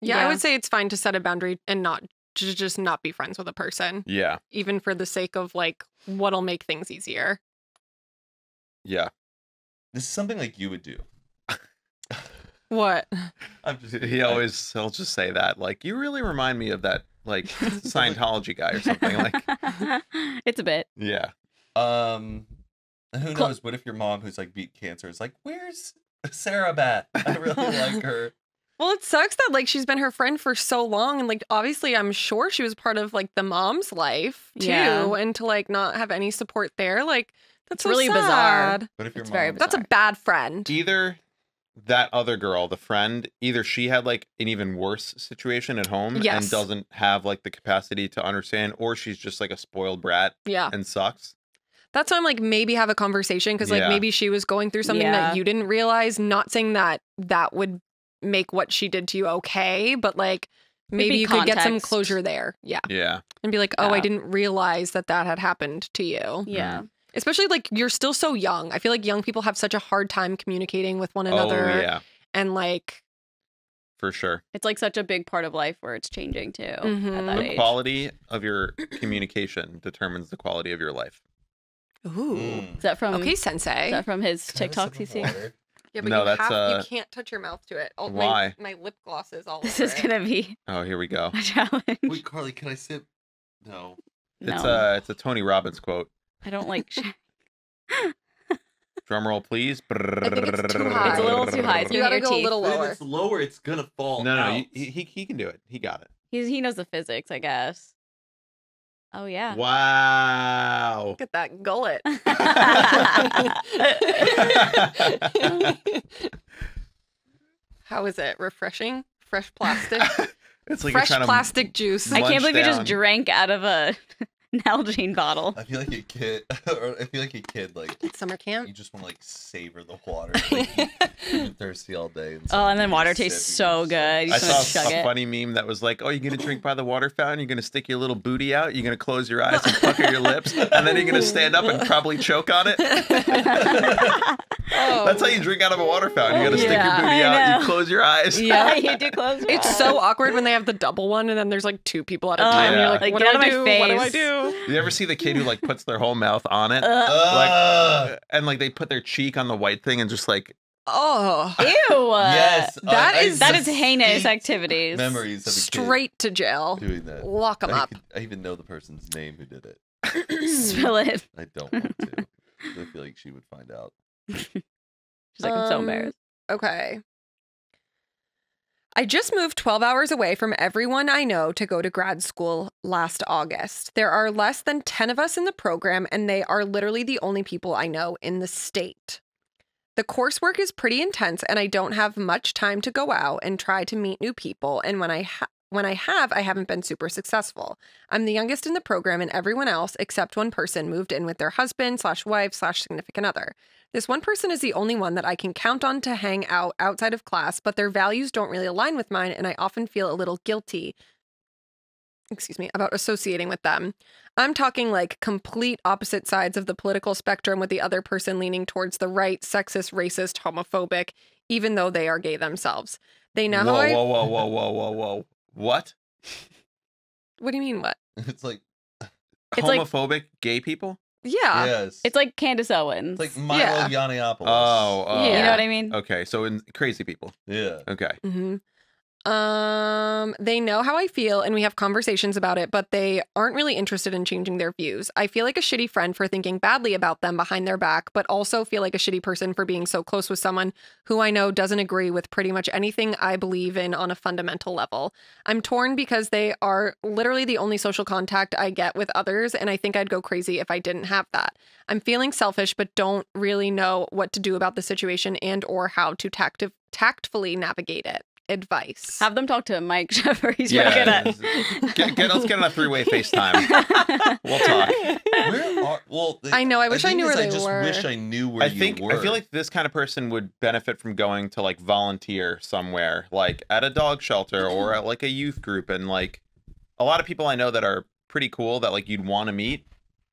Yeah, I would say it's fine to set a boundary and not just not be friends with a person. Yeah. Even for the sake of like what'll make things easier. Yeah. This is something like you would do. What? He'll just say that. Like, you really remind me of that like Scientology guy or something. Like, it's a bit. Yeah. Who knows? What if your mom, who's like beat cancer, is like, where's Sarah Bat? I really like her. Well, it sucks that, like, she's been her friend for so long. And, like, obviously, I'm sure she was part of, like, the mom's life, too. Yeah. And to, like, not have any support there, like, that's so really sad. Bizarre. But if your mom, very bizarre. That's a bad friend. Either that other girl, the friend, either she had, like, an even worse situation at home and doesn't have, like, the capacity to understand, or she's just, like, a spoiled brat and sucks. That's why I'm like, maybe have a conversation, because, like, maybe she was going through something that you didn't realize. Not saying that that would make what she did to you okay, but like maybe you could get some closure there. Yeah And be like, oh, I didn't realize that that had happened to you. Especially like you're still so young. I feel like young people have such a hard time communicating with one another. And like, for sure, it's like such a big part of life where it's changing too. At that age. Quality of your communication determines the quality of your life. Ooh. Is that from sensei? Is that from his TikTok he's seeing? Yeah, but no, you can't touch your mouth to it. Oh, why? My lip gloss is all over. This is going to be here we go. A challenge. Wait, Carly, can I sip? No. It's a Tony Robbins quote. I don't like... Drum roll, please. I think it's too high. It's a little too high. It's you got to go a little lower. If it's lower, it's going to fall out. No, he can do it. He got it. He knows the physics, I guess. Oh, yeah. Wow. Look at that gullet. How is it? Refreshing? Fresh plastic? It's like fresh plastic juice. I can't believe you just drank out of a Nalgene bottle. I feel like a kid. Like summer camp. You just want to like savor the water. Like, you're thirsty all day. And oh, and then water tastes so good. I saw a funny meme that was like, "Oh, you're gonna drink by the water fountain. You're gonna stick your little booty out. You're gonna close your eyes and pucker your lips, and then you're gonna stand up and probably choke on it." Oh. That's how you drink out of a water fountain. You gotta stick your booty out. You close your eyes. Yeah, you do close. Your eyes. So awkward when they have the double one, and then there's like two people at a time. You're like, "What do I do? What do I do?" You ever see the kid who like puts their whole mouth on it, and like they put their cheek on the white thing and just like, oh, ew, yes, that is heinous activities. Memories of a straight kid to jail. Doing that, lock them up. I even know the person's name who did it. Spill it. I don't want to. I feel like she would find out. She's like, I'm so embarrassed. Okay. I just moved 12 hours away from everyone I know to go to grad school last August. There are less than 10 of us in the program, and they are literally the only people I know in the state. The coursework is pretty intense, and I don't have much time to go out and try to meet new people, and when I haven't been super successful. I'm the youngest in the program, and everyone else, except one person, moved in with their husband/wife/significant other. This one person is the only one that I can count on to hang out outside of class, but their values don't really align with mine, and I often feel a little guilty, about associating with them. I'm talking like complete opposite sides of the political spectrum, with the other person leaning towards the right, sexist, racist, homophobic, even though they are gay themselves. They know whoa, whoa, whoa. What? What do you mean, what? It's like homophobic gay people? Yeah. Yes. It's like Candace Owens. It's like Milo Yiannopoulos. Oh, you know what I mean? Okay, so in crazy people. Yeah. Okay. Mm-hmm. They know how I feel, and we have conversations about it, but they aren't really interested in changing their views. I feel like a shitty friend for thinking badly about them behind their back, but also feel like a shitty person for being so close with someone who I know doesn't agree with pretty much anything I believe in on a fundamental level. I'm torn because they are literally the only social contact I get with others, and I think I'd go crazy if I didn't have that. I'm feeling selfish, but don't really know what to do about the situation and or how to tactfully navigate it. Advice. Have them talk to Mike Jeffries. He's really good at let's get on a three-way FaceTime. We'll talk. Where are, well, I know. I wish I knew where they were. I just wish I knew where you were. I feel like this kind of person would benefit from going to like volunteer somewhere, like at a dog shelter or at like a youth group. And like a lot of people I know that are pretty cool that like you'd want to meet,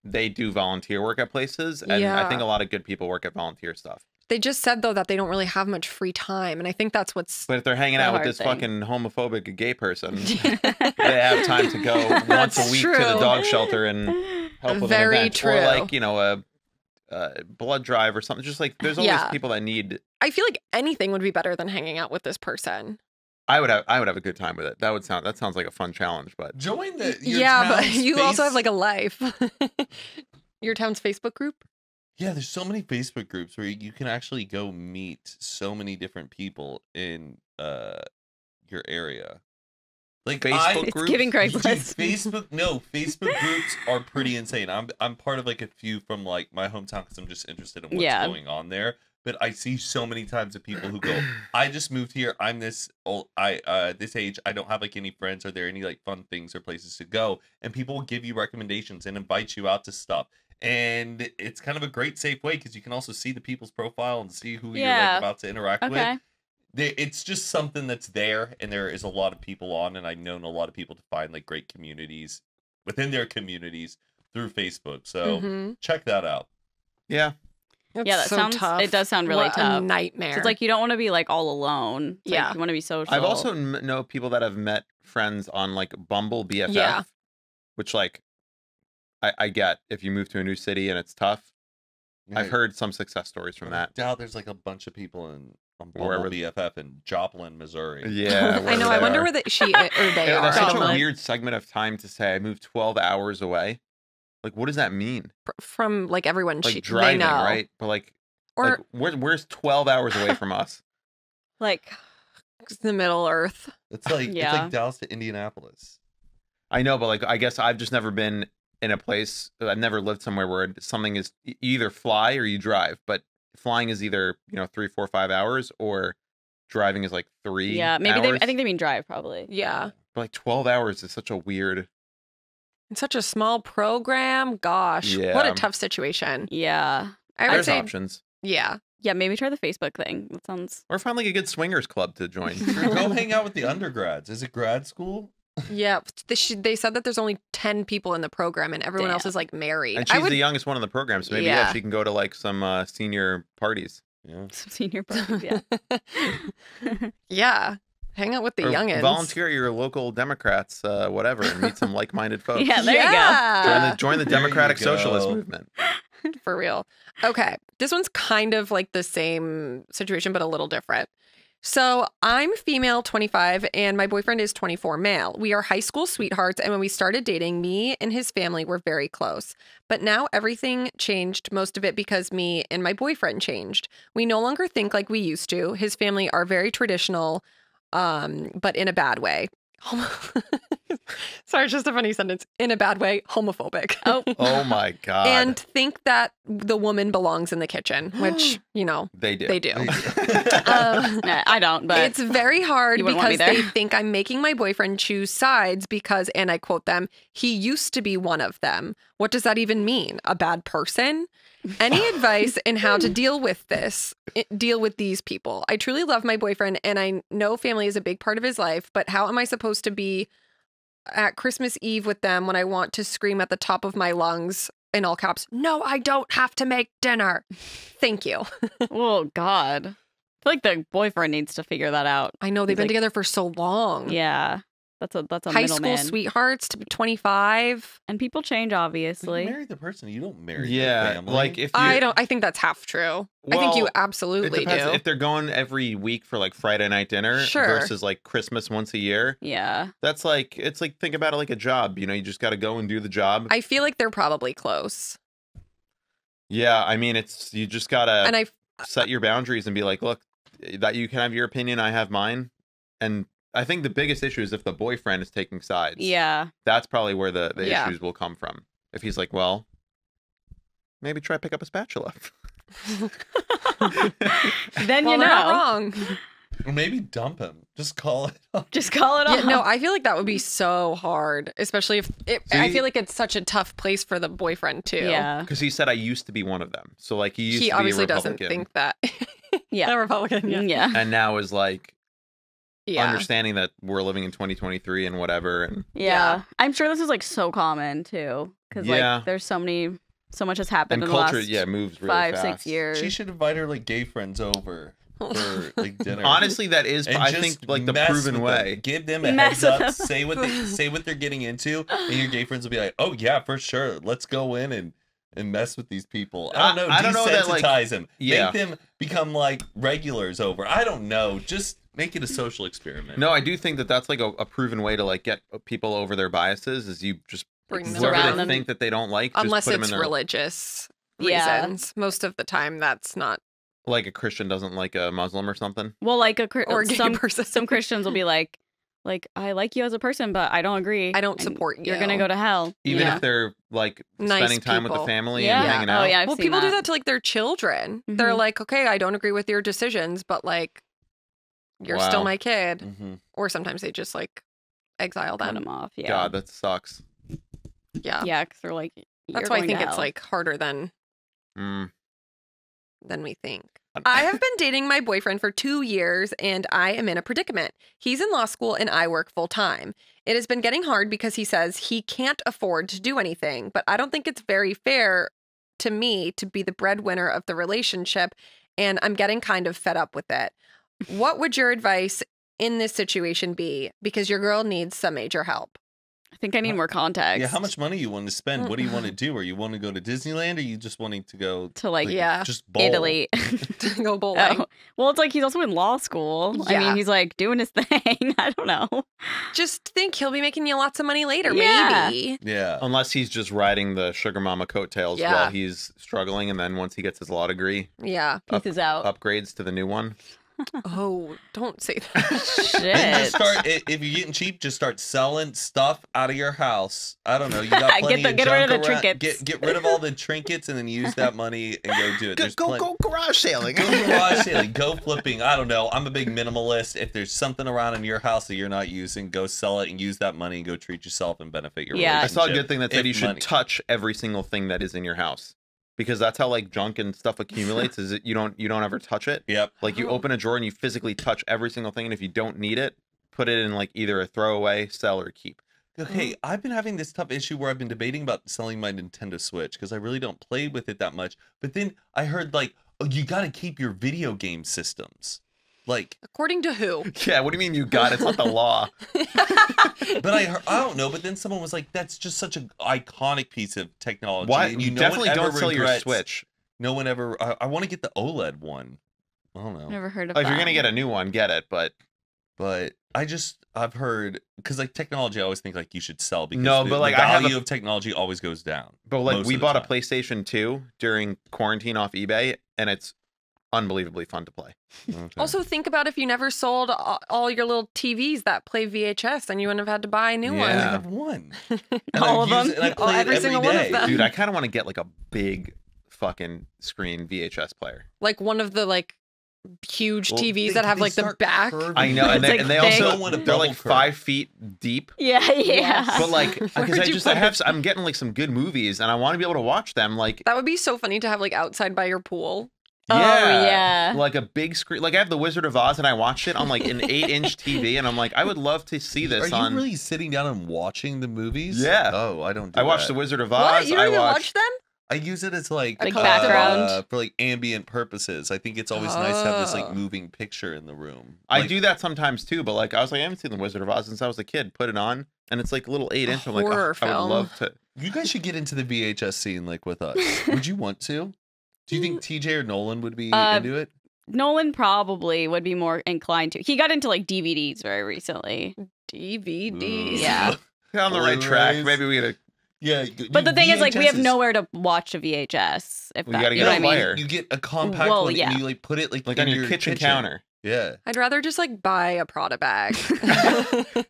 they do volunteer work at places. And I think a lot of good people work at volunteer stuff. They just said, though, that they don't really have much free time, and I think that's what's. But if they're hanging out with this fucking homophobic gay person, they have time to go once a week to the dog shelter and help with an event. Or like, you know, a blood drive or something. Just like there's always people that need. I feel like anything would be better than hanging out with this person. I would have a good time with it. That sounds like a fun challenge. But join the but you also have like a life. Your town's Facebook group. Yeah, there's so many Facebook groups where you can actually go meet so many different people in your area. Like Facebook groups. It's giving Craigslist. Facebook groups are pretty insane. I'm part of like a few from like my hometown because I'm just interested in what's going on there. But I see so many times of people who go, I just moved here. I'm this old. This age. I don't have like any friends. Are there any like fun things or places to go? And people will give you recommendations and invite you out to stuff. And it's kind of a great safe way because you can also see the people's profile and see who you're like about to interact with. It's just something that's there, and there is a lot of people on, and I've known a lot of people to find like great communities within their communities through Facebook. So check that out. Yeah. That sounds tough. It does sound really tough. A nightmare. It's like you don't want to be like all alone. It's like you want to be social. I've also know people that have met friends on like Bumble BFF, which like I get if you move to a new city and it's tough. Right. I've heard some success stories from that. I doubt there's like a bunch of people in wherever BFF in Joplin, Missouri. Yeah, I know. I wonder where they are. That's such a weird segment of time to say I moved 12 hours away. Like, what does that mean? From like everyone, like driving, they know. Right? But like, or like, where's 12 hours away from us? Like the Middle Earth. It's like it's like Dallas to Indianapolis. I know, but like I guess I've just never been in a place. I've never lived somewhere where something is either fly or you drive, but flying is either, you know, 3, 4, 5 hours, or driving is like 3 hours. Maybe I think they mean drive probably. But like 12 hours is such a weird It's such a small program. Gosh, yeah. What a tough situation. Yeah. There's options. Yeah. Yeah, maybe try the Facebook thing. That sounds... Or find like a good swingers club to join. Go hang out with the undergrads. Is it grad school? Yeah, they said that there's only 10 people in the program and everyone else is like married. And she's the youngest one in the program, so maybe she can go to like some senior parties. Yeah. Some senior parties, yeah. Yeah. Hang out with the youngins. Volunteer your local Democrats, whatever, and meet some like-minded folks. Yeah, there you go. Join the Democratic Socialist movement. For real. Okay. This one's kind of like the same situation, but a little different. So I'm female, 25, and my boyfriend is 24, male. We are high school sweethearts, and when we started dating, me and his family were very close. But now everything changed, most of it because me and my boyfriend changed. We no longer think like we used to. His family are very traditional, but in a bad way. Sorry, it's just a funny sentence. In a bad way, homophobic. Oh my God. And think that the woman belongs in the kitchen, which, you know, they do. No, I don't, but it's very hard because they think I'm making my boyfriend choose sides because, and I quote them, he used to be one of them. What does that even mean? A bad person? Any advice in how to deal with these people? I truly love my boyfriend and I know family is a big part of his life, but how am I supposed to be at Christmas Eve with them when I want to scream at the top of my lungs in all caps, no, I don't have to make dinner. Thank you. Oh, God. I feel like the boyfriend needs to figure that out. I know. They've been together for so long. Yeah. That's a high school man. Sweethearts to 25, and people change. Obviously, you marry the person you don't marry. Yeah, like if you, I think that's half true. Well, I think you absolutely do. If they're going every week for like Friday night dinner versus like Christmas once a year, yeah, that's like it's like think about it like a job. You know, you just got to go and do the job. I feel like they're probably close. Yeah, I mean, it's you just gotta set your boundaries and be like, look, that you can have your opinion, I have mine, and. I think the biggest issue is if the boyfriend is taking sides. Yeah. That's probably where the issues will come from. If he's like, well, maybe try to pick up a spatula. Then you're not wrong. Or maybe dump him. Just call it off. Just call it off. Yeah, no, I feel like that would be so hard, especially if I feel like it's such a tough place for the boyfriend, too. Yeah. Because he said, I used to be one of them. So, like, he obviously doesn't think that. Yeah. A Republican. Yeah. Yeah. And now is like, yeah. Understanding that we're living in 2023 and whatever, and yeah, I'm sure this is like so common too, because like there's so much has happened and in culture, the last moves really five, fast. 6 years. She should invite her like gay friends over for like dinner. Honestly, that is I think like the proven way. Give them a heads up, say what they're getting into, and your gay friends will be like, oh yeah, for sure, let's go in and mess with these people. I don't know. Desensitize them. Yeah. Make them become like regulars over. I don't know. Just. Make it a social experiment. No, I do think that that's like a proven way to like get people over their biases is you just bring them around they think that they don't like. Unless it's religious reasons. Most of the time that's not. Like a Christian doesn't like a Muslim or something? Well, like some Christians will be like, I like you as a person, but I don't agree. I don't support you. You're going to go to hell. Even if they're like spending time with the family and hanging out. Oh, yeah, well, people do that to like their children. Mm-hmm. They're like, okay, I don't agree with your decisions, but like. You're still my kid. Mm-hmm. Or sometimes they just like exile them off. Yeah. God, that sucks. Yeah. Yeah, because they're like, that's why I think it's like harder than we think. I have been dating my boyfriend for 2 years and I am in a predicament. He's in law school and I work full time. It has been getting hard because he says he can't afford to do anything, but I don't think it's very fair to me to be the breadwinner of the relationship, and I'm getting kind of fed up with it. What would your advice in this situation be? Because your girl needs some major help. I think I need more context. Yeah, how much money you want to spend? What do you want to do? Are you want to go to Disneyland? Or are you just wanting to go to just bowl? Italy? Go bowling. Oh. Well, it's like he's also in law school. Yeah. I mean, he's like doing his thing. I don't know. Just think he'll be making you lots of money later, maybe. Yeah, unless he's just riding the sugar mama coattails while he's struggling, and then once he gets his law degree, peace is out. Upgrades to the new one. Oh, don't say that. Shit. And you start, if you're getting cheap, just start selling stuff out of your house. I don't know. You got plenty of junk around. Get rid of the trinkets. Get rid of all the trinkets and then use that money and go do it. Go garage sailing. Go garage sailing. Go flipping. I don't know. I'm a big minimalist. If there's something around in your house that you're not using, go sell it and use that money and go treat yourself and benefit your relationship. I saw a good thing that said you should touch every single thing that is in your house. Because that's how like junk and stuff accumulates. Is that you don't ever touch it. Yep. Like you open a drawer and you physically touch every single thing, and if you don't need it, put it in like either a throwaway, sell, or keep. Okay, I've been having this tough issue where I've been debating about selling my Nintendo Switch because I really don't play with it that much. But then I heard like, oh, you got to keep your video game systems. Like, according to who? Yeah, what do you mean you got? It's not the law. But I don't know. But then someone was like, "That's just such an iconic piece of technology." Why? And you definitely don't sell your Switch. No one ever. I want to get the OLED one. I don't know. Never heard of. If you're gonna get a new one, get it. But I've heard because like technology, I always think like you should sell because the value of technology always goes down. But like we bought a PlayStation 2 during quarantine off eBay, and it's unbelievably fun to play. Okay. Also, think about if you never sold all your little TVs that play VHS, and you wouldn't have had to buy a new one. I have one. All of them. Every single one of them. Dude, I kind of want to get like a big fucking screen VHS player. Like one of the like huge TVs that have like the back. I know, and they also they're like 5 feet deep. Yeah, yeah. But like, because I'm getting like some good movies, and I want to be able to watch them. Like that would be so funny to have like outside by your pool. Yeah. Oh, yeah. Like a big screen. Like I have The Wizard of Oz and I watched it on like an 8-inch TV and I'm like, I would love to see this. Are you really sitting down and watching the movies? Yeah. Oh, I don't do that. I watched The Wizard of Oz. What? You don't even watch them? I use it as like background for like ambient purposes. I think it's always nice to have this like moving picture in the room. I do that sometimes too, but like I was like, I haven't seen The Wizard of Oz since I was a kid. Put it on and it's like a little 8-inch. I'm like, I would love to. You guys should get into the VHS scene like with us. Would you want to? Do you think TJ or Nolan would be into it? Nolan probably would be more inclined to. He got into like DVDs very recently. DVDs? Yeah. On the right track. Maybe we had a... Yeah. But the thing is, like, we have nowhere to watch a VHS. If that, you know what I mean? You get a compact one and you like put it like on your kitchen counter. Yeah. I'd rather just like buy a Prada bag.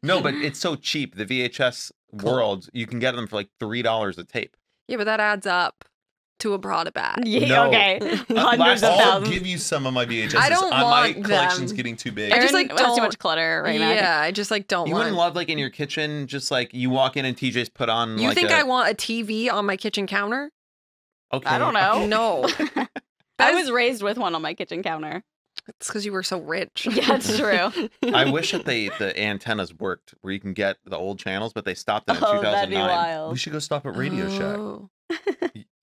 No, but it's so cheap. The VHS world, you can get them for like $3 a tape. Yeah, but that adds up. To a Prada bag. Yeah, no. Okay. I'll give you some of my VHSs. I don't want them. My collection's getting too big. I just like don't. Too much clutter right now. Yeah, I just like don't. You wouldn't love like in your kitchen, just like you walk in and TJ's put on. You like think I want a TV on my kitchen counter? Okay. I don't know. No. I was raised with one on my kitchen counter. It's because you were so rich. Yeah, it's true. I wish that the antennas worked where you can get the old channels, but they stopped it in 2009. That'd be wild. We should go stop at Radio Shack.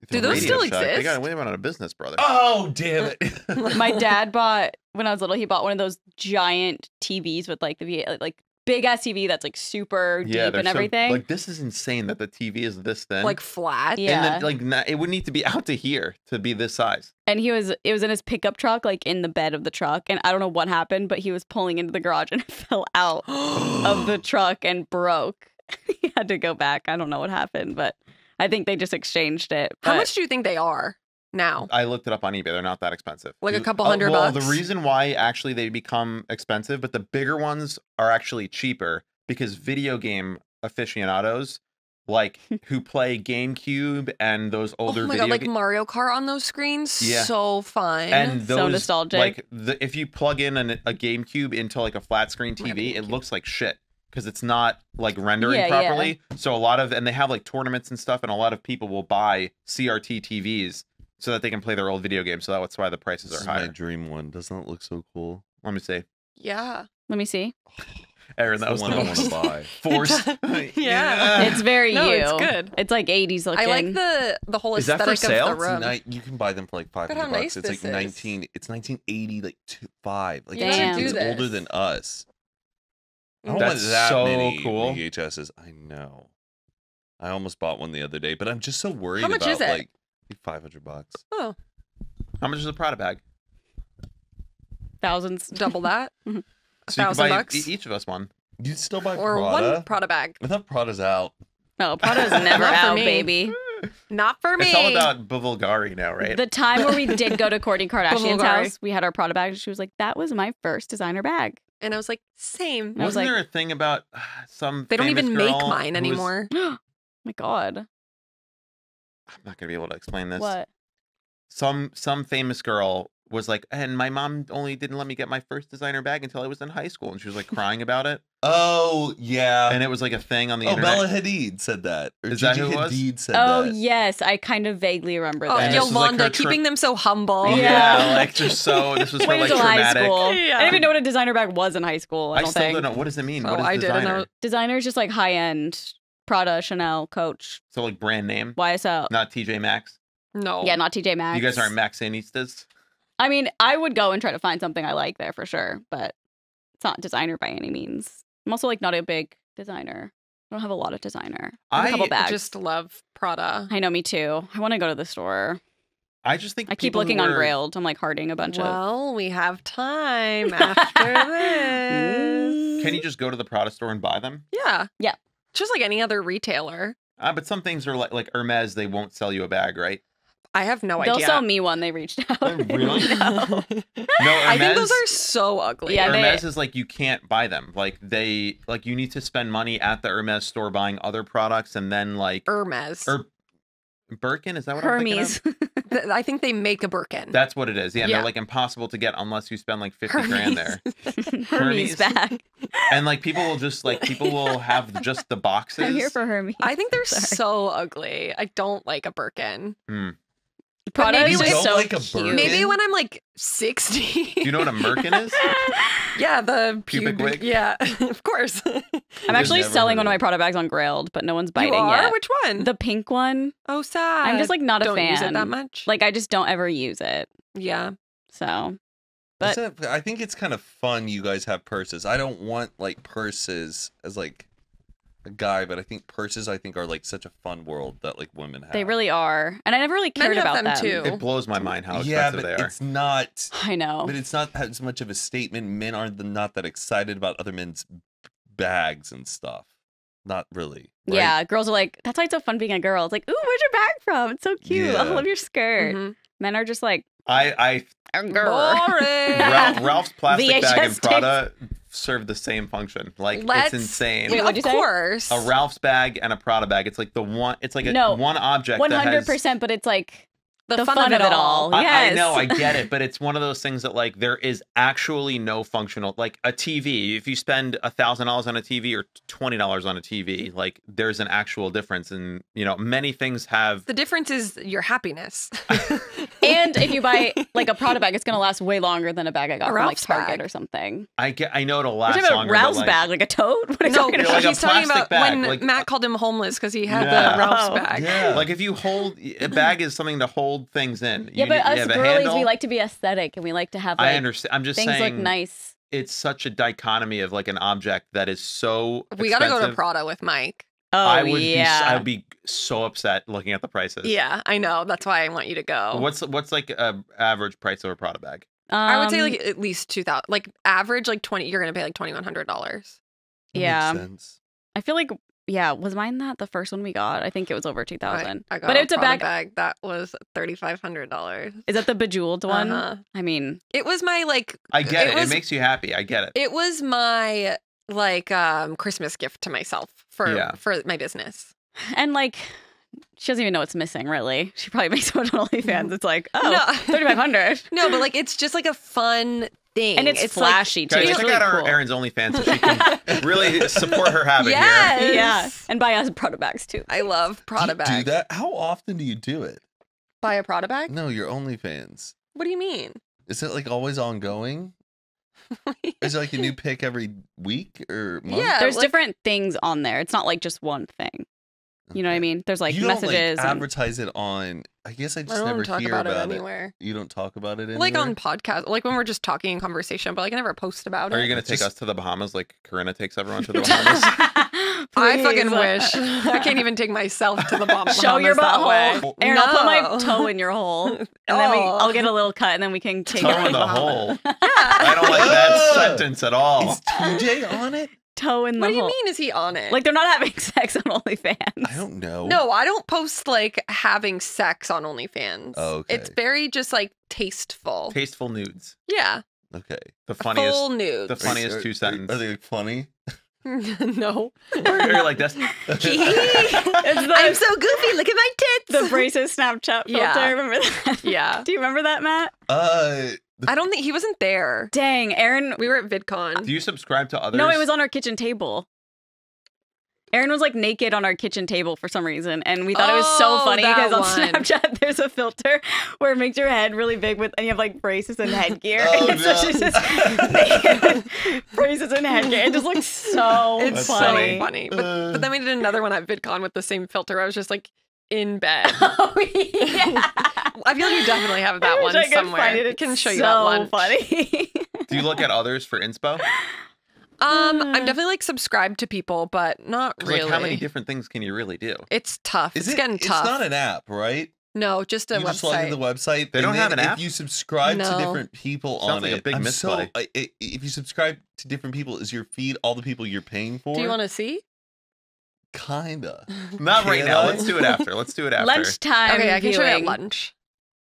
Do those still exist? They got way out of business, brother. Oh, damn it. My dad bought, when I was little, he bought one of those giant TVs with like the big ass TV that's like super deep and everything. Like this is insane that the TV is this thin. Like flat. Yeah. And then, like it would need to be out to here to be this size. And it was in his pickup truck, like in the bed of the truck. And I don't know what happened, but he was pulling into the garage and it fell out of the truck and broke. He had to go back. I don't know what happened, but I think they just exchanged it. How much do you think they are now? I looked it up on eBay. They're not that expensive. Like a couple $100 bucks? Well, the reason why actually they become expensive, but the bigger ones are actually cheaper because video game aficionados like who play GameCube and those older video like Mario Kart on those screens. Yeah. So fun. And those, so nostalgic. Like if you plug in a GameCube into like a flat screen TV, it looks like shit. Because it's not like rendering properly. Yeah. So a lot of, and they have like tournaments and stuff, and a lot of people will buy CRT TVs so that they can play their old video games. So that's why the prices are higher. This is my dream one. Doesn't that look so cool? Let me see. Yeah. Let me see. Erin, that was the one I want to buy. Forced. Yeah. It's very you. It's good. It's like 80s looking. I like the whole aesthetic of the room. You can buy them for like $500. It's like 1980, like 5. Like it's older than us. That's that so many cool. VHSs. I know. I almost bought one the other day, but I'm just so worried about like $500. Oh. How much is a Prada bag? Thousands, double that. $1,000 bucks. Each of us one. You'd still buy Prada. Or one Prada bag. I thought Prada's out. No, Prada's never out, baby. Not for me. It's all about Bvlgari now, right? The time where we did go to Kourtney Kardashian's house, we had our Prada bag. She was like, that was my first designer bag. And I was like, same. And wasn't there a thing about some they don't even make mine anymore. Oh my God. I'm not going to be able to explain this. What? Some famous girl was like, and my mom only didn't let me get my first designer bag until I was in high school. And she was like crying about it. Oh, yeah. And it was like a thing on the internet. Bella Hadid said that. Or Gigi Hadid said that. Oh, yes. I kind of vaguely remember that. Yolanda, like keeping them so humble. Yeah. Like just so, this was for like traumatic. Yeah. I didn't even know what a designer bag was in high school. I still don't know. What does it mean? Oh, what is designer? Designer is just like high end. Prada, Chanel, Coach. So like brand name? YSL. Not TJ Maxx? No. Yeah, not TJ Maxx. You guys aren't Maxxanistas? I mean, I would go and try to find something I like there for sure, but it's not designer by any means. I'm also like not a big designer. I don't have a lot of designer. I have a couple bags. I just love Prada. I know, me too. I want to go to the store. I just think I keep looking on Grailed. I'm like hearting a bunch of. Well, we have time after this. Can you just go to the Prada store and buy them? Yeah. Yeah. Just like any other retailer. But some things are like Hermes, they won't sell you a bag, right? I have no idea. They'll sell me one. They reached out. Oh, really? No. No, I think those are so ugly. Yeah, Hermes is like, you can't buy them. Like they, like you need to spend money at the Hermes store buying other products and then like Hermes or Birkin. Is that what Hermes? I'm thinking of? I think they make a Birkin. That's what it is. Yeah, yeah. They're like impossible to get unless you spend like 50 grand there. Hermes bag. And like people will just like people will have just the boxes. I'm here for Hermes. I think they're so ugly. I don't like a Birkin. Hmm. Prada is just so cute. Maybe when I'm like 60. Do you know what a merkin is? Yeah, the pubic wig. Yeah, of course. I'm actually selling one of my Prada bags on Grailed, but no one's biting yet. Which one? The pink one. Oh, sad. I'm just like not a fan. Don't use it that much. Like I just don't ever use it. Yeah. So, but I think it's kind of fun. You guys have purses. I don't want like purses as like a guy, but I think purses are like such a fun world that like women have. They really are, and I never really cared about them too. It blows my mind how expensive they are. Yeah, it's not. I know, but it's not as much of a statement. Men are not that excited about other men's bags and stuff. Not really. Right? Yeah, girls are like, that's why it's so fun being a girl. It's like, ooh, where's your bag from? It's so cute. Yeah. I love your skirt. Mm-hmm. Men are just like, Ralph's plastic bag and Prada serve the same function. Like it's insane. Wait, of course, a Ralph's bag and a Prada bag. It's like the one. It's like one object. 100%. But it's like the fun of it all. Yes, I know. I get it. But it's one of those things that like there is actually no functional. Like a TV. If you spend $1,000 on a TV or $20 on a TV, like there's an actual difference. And you know, many things have. The difference is your happiness. And if you buy like a Prada bag, it's gonna last way longer than a bag I got from like Target or something. I know it'll last longer. Ralph's bag, like a tote. What are you talking about? He's talking about when Matt called him homeless because he had the Ralph's bag. Yeah. Like if you hold a bag is something to hold things in. Yeah, but us girlies, we like to be aesthetic and we like to have. I understand. I'm just saying things look nice. It's such a dichotomy of like an object that is so. We gotta go to Prada with Mike. Oh, I would be so upset looking at the prices. Yeah, I know. That's why I want you to go. What's like an average price of a Prada bag? I would say like at least $2,000. Like average, like 20. You're gonna pay like $2,100. Yeah. Makes sense. I feel like Was mine the first one we got? I think it was over 2,000. But it's a Prada bag that was $3,500. Is that the bejeweled one? I mean, it was my like. I get it. It makes you happy. I get it. It was my. Like Christmas gift to myself for my business. And like she doesn't even know what's missing really. She probably makes one on OnlyFans. It's like, oh no. 3,500. No, but like it's just like a fun thing. And it's flashy like, too. Guys, check out our Erin's OnlyFans so she can really support her habit here. Yeah. And buy us Prada bags too. I love Prada bags. Do you do that? How often do you do it? Buy a Prada bag? No, your OnlyFans. What do you mean? Is it like always ongoing? Is it like a new pick every week or month? Yeah, there's like, different things on there. It's not like just one thing. You know what I mean? There's like messages. Like, advertise it on. I guess I just never hear about it anywhere. You don't talk about it anywhere? Like on podcasts, like when we're just talking in conversation, but like I never post about it. Are you gonna take us to the Bahamas like Corinna takes everyone to the Bahamas? I fucking wish. I can't even take myself to the Bahamas. Show your butthole. Aaron, I'll put my toe in your hole, and then I'll get a little cut, and then we can take toe in the hole. Yeah. I don't like that sentence at all. Is TJ on it? toe in the hole. What do you mean is he on it? Like, they're not having sex on OnlyFans. I don't know. No, I don't post, like, having sex on OnlyFans. Oh, okay. It's very just, like, tasteful. Tasteful nudes. Yeah. Okay. The funniest. Full nudes. The funniest two sentences. Are they funny? No. Or you're like this. I'm so goofy. Look at my tits. The braces Snapchat filter. Yeah. Remember that? Yeah. Do you remember that, Matt? I don't think he wasn't there. Dang, Aaron. We were at VidCon. Do you subscribe to others? No, it was on our kitchen table. Aaron was like naked on our kitchen table for some reason, and we thought it was so funny because on Snapchat there's a filter where it makes your head really big with, and you have like braces and headgear. Oh, and no. So she's just naked with braces and headgear. It just looks so funny. So funny. But then we did another one at VidCon with the same filter. I was just like in bed. Oh yeah. I feel like you definitely have that one somewhere. It can show you that one. Funny. Do you look at others for inspo? I'm definitely like subscribed to people, but not really. Like, how many different things can you really do? It's tough. It's getting tough. It's not an app, right? No, just a website. You just log into the website. They don't have an app. If you subscribe to different people on it, if you subscribe to different people, is your feed all the people you're paying for? Do you want to see? Kinda. Not right now. Let's do it after. Let's do it after lunchtime. Okay, I can show you at lunch.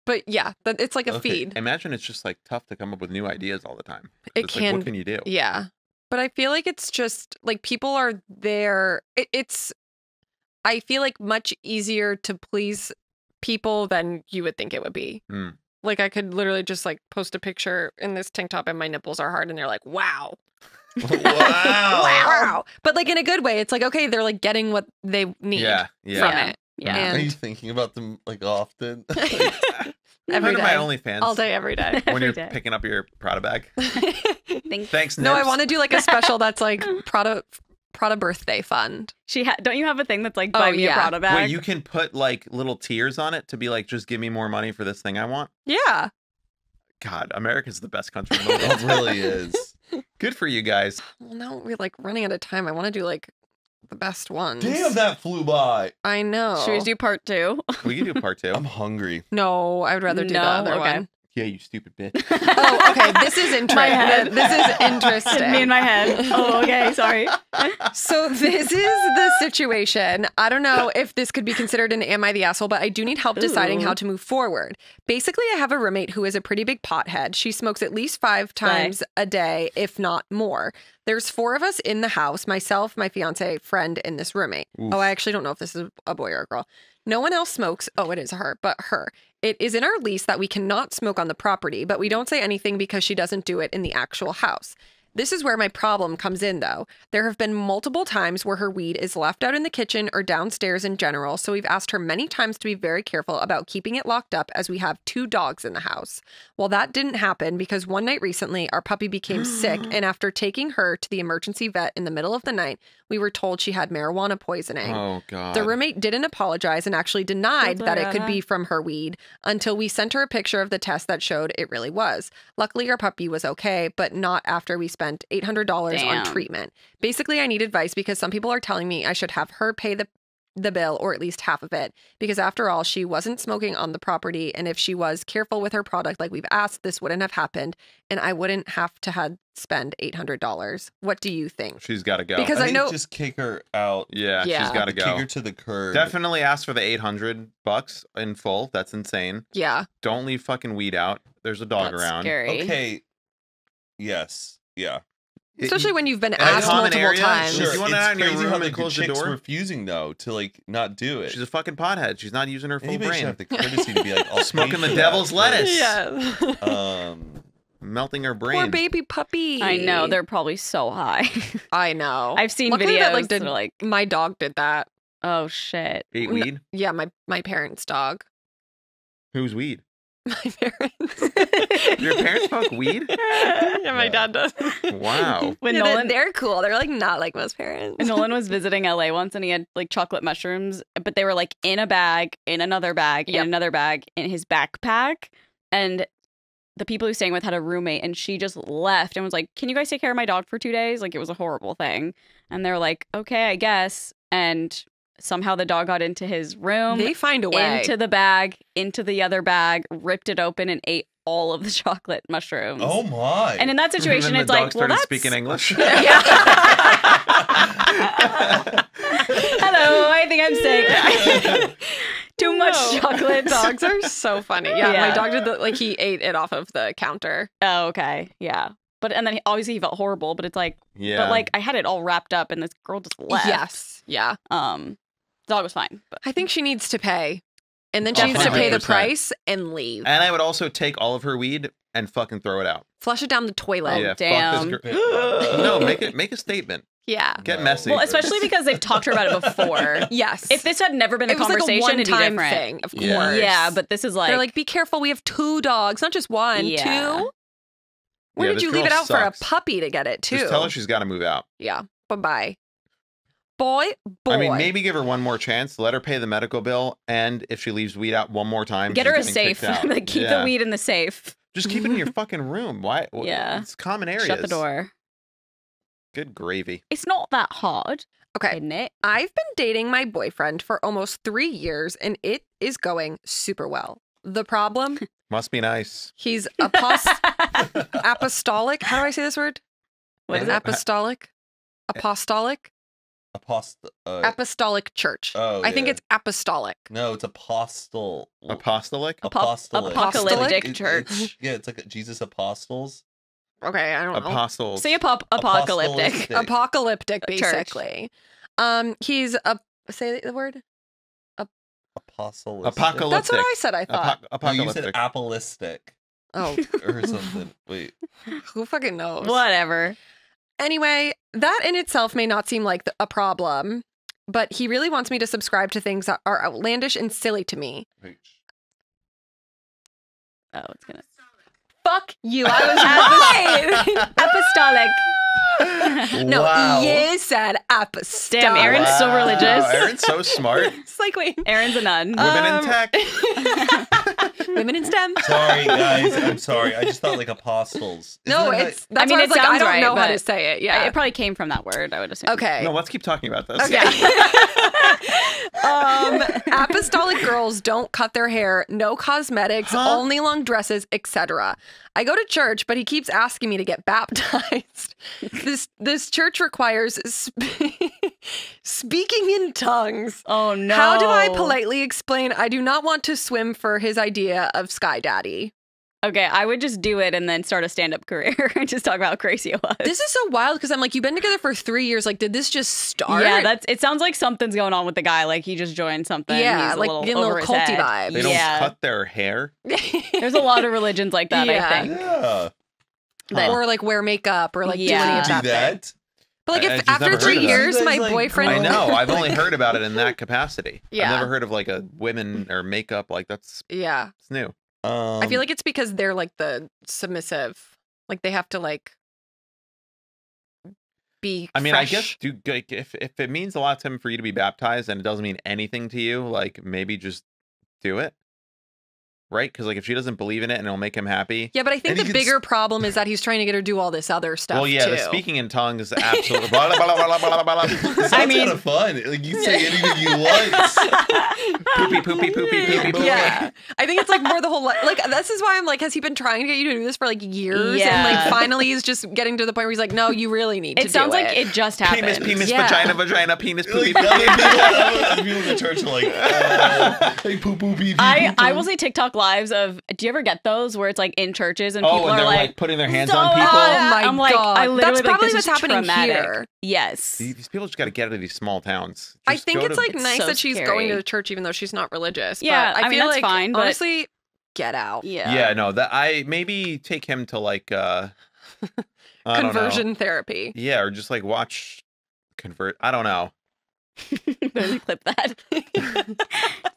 But yeah, but it's like a feed. Imagine it's just like tough to come up with new ideas all the time. It can. Like, what can you do? Yeah. But I feel like it's just like people are there. I feel like much easier to please people than you would think it would be. Mm. Like I could literally just like post a picture in this tank top and my nipples are hard and they're like, wow. Wow. Wow. But like in a good way, it's like, okay, they're like getting what they need from it. Yeah. Are you thinking about them like often? Like, every day. My OnlyFans all day, every day. When you're picking up your Prada bag. Thanks. No, I want to do like a special that's like Prada birthday fund. Don't you have a thing that's like buy me a Prada bag? Wait, you can put like little tiers on it to be like, just give me more money for this thing I want. Yeah. God, America's the best country in the world. It really is. Good for you guys. Well, now we're like running out of time. I want to do like the best ones. Damn, that flew by. I know. Should we do part two? We can do part two. I'm hungry. No, I would rather do the other one. Yeah, you stupid bitch. Oh, okay. This is interesting. This is interesting. Me in my head. Oh, okay. Sorry. So this is the situation. I don't know if this could be considered an am I the asshole, but I do need help deciding how to move forward. Basically, I have a roommate who is a pretty big pothead. She smokes at least 5 times a day, if not more. There's 4 of us in the house, myself, my fiance, friend, and this roommate. Oof. Oh, I actually don't know if this is a boy or a girl. No one else smokes. Oh, it is her, but her. It is in our lease that we cannot smoke on the property, but we don't say anything because she doesn't do it in the actual house. This is where my problem comes in, though. There have been multiple times where her weed is left out in the kitchen or downstairs in general, so we've asked her many times to be very careful about keeping it locked up as we have 2 dogs in the house. Well, that didn't happen because one night recently, our puppy became sick, and after taking her to the emergency vet in the middle of the night, we were told she had marijuana poisoning. Oh, God. The roommate didn't apologize and actually denied that it could be from her weed until we sent her a picture of the test that showed it really was. Luckily, our puppy was okay, but not after we spent $800 on treatment. Basically, I need advice because some people are telling me I should have her pay the bill or at least half of it because after all, she wasn't smoking on the property, and if she was careful with her product like we've asked, this wouldn't have happened and I wouldn't have to spend $800. What do you think? She's got to go. Because I know, just kick her out. Yeah, she's got to go. Kick her to the curb. Definitely ask for the $800 in full. That's insane. Yeah. Don't leave fucking weed out. There's a dog around. Scary. Okay. Yes. Yeah. Especially when you've been asked multiple times. Sure. You want it's crazy how the chick's refusing, though, to, like, not do it. She's a fucking pothead. She's not using her full brain. Should have the courtesy to be like, I'll smoking the devil's lettuce. Yeah. Melting her brain. Poor baby puppy. I know. They're probably so high. I know. I've seen videos that, like, my dog did that. Oh, shit. Ate weed? Yeah, my parents' dog. Who's weed? My parents. Your parents smoke weed? Yeah, my dad does. Wow. When Nolan, they're cool. They're like not like most parents. When Nolan was visiting LA once and he had like chocolate mushrooms, but they were like in a bag, in another bag, in another bag, in his backpack. And the people he was staying with had a roommate and she just left and was like, can you guys take care of my dog for 2 days? Like it was a horrible thing. And they're like, okay, I guess. And somehow the dog got into his room. They find a way. Into the bag, into the other bag, ripped it open and ate all of the chocolate mushrooms. Oh my. And in that situation, it's like, well, that's... speaking English. Yeah. Hello, I think I'm sick. Too much chocolate. Dogs are so funny. Yeah, my dog did the, like, he ate it off of the counter. Oh, okay. Yeah. But, and then he, obviously he felt horrible, but it's like, but like I had it all wrapped up and this girl just left. Yes. Yeah. Dog was fine. But I think she needs to pay. And then she needs to pay the price and leave. And I would also take all of her weed and fucking throw it out. Flush it down the toilet. Oh, yeah, damn. Fuck this girl. No, make a statement. Yeah. Get messy. Well, especially because they've talked to her about it before. Yes. If this had never been a conversation, like a it'd be different. Thing, of course. Yeah, but this is like... They're like, be careful, we have 2 dogs, not just 1, 2... Where did you leave it out for a puppy to get it, too? Just tell her she's got to move out. Yeah. Bye-bye. Boy. I mean, maybe give her one more chance. Let her pay the medical bill. And if she leaves weed out one more time, get her a safe. Like, keep the weed in the safe. Just keep it in your fucking room. Why? Yeah. It's common areas. Shut the door. Good gravy. It's not that hard. Okay. Isn't it? I've been dating my boyfriend for almost 3 years, and it is going super well. The problem? Must be nice. He's apostolic. How do I say this word? What is it? Apostolic? Apostolic? Apostolic church. Oh, I think it's apostolic. No, it's apostle. Apostolic? Apostolic. Apocalyptic church. It's like Jesus apostles. Okay, I don't know. Apostles. Say apocalyptic. Apocalyptic, basically. He's a... Say the word? Apocalyptic. That's what I said. I thought apocalyptic. You said apostolic. Oh, or something. Wait, who fucking knows? Whatever. Anyway, that in itself may not seem like a problem, but he really wants me to subscribe to things that are outlandish and silly to me. Oh, it's gonna. Fuck you! I was right. Apostolic. No, you said apostolic. Damn, Aaron's so religious. Aaron's so smart. It's like, wait. Aaron's a nun. Women in tech. Women in STEM. Sorry, guys. I'm sorry. I just thought like apostles. Isn't no, it's... That's I mean, it's like, I don't know how to say it. Yeah, it probably came from that word, I would assume. Okay. No, let's keep talking about this. Okay. Apostolic girls don't cut their hair, no cosmetics, only long dresses, etc. I go to church, but he keeps asking me to get baptized. This church requires speaking in tongues. Oh, no. How do I politely explain I do not want to swim for his idea of Sky Daddy? Okay, I would just do it and then start a stand-up career and just talk about how crazy it was. This is so wild because I'm like, you've been together for 3 years. Like, did this just start? Yeah, that's. It sounds like something's going on with the guy. Like, he just joined something. Yeah, he's like getting a little culty vibe. They don't cut their hair. There's a lot of religions like that, I think. Yeah. Or like wear makeup or like do any of that. But like if after 3 years my boyfriend... I know, I've only heard about it in that capacity. Yeah. I've never heard of like a women or makeup, like that's... Yeah. It's new. I feel like it's because they're like the submissive. Like they have to like be fresh. I mean, I guess if it means a lot to him for you to be baptized and it doesn't mean anything to you, like maybe just do it. Right? Because like if she doesn't believe in it and it'll make him happy. Yeah, but I think the bigger problem is that he's trying to get her to do all this other stuff. Well, yeah, too. The speaking in tongues is absolutely. I mean, kind of fun. Like you say anything you want. Poopy. Yeah, I think it's like more the whole like this is why I'm like, has he been trying to get you to do this for like years? Yeah. And like finally he's just getting to the point where he's like, no, you really need to do it. It sounds like it just happened. Penis, vagina, penis, poopy. People in the church are like, hey, poopy. I will say TikTok lives of, do you ever get those where it's like in churches and people are like putting their hands on people? Oh my God. I literally, that's probably what's happening here. Yes. These people just got to get out of these small towns. I think it's like nice that she's going to the church even though she's not religious. Yeah, I feel like fine, honestly, get out. Yeah. Yeah, no, that I maybe take him to like conversion therapy. Yeah, or just like watch convert. I don't know. Really clip that.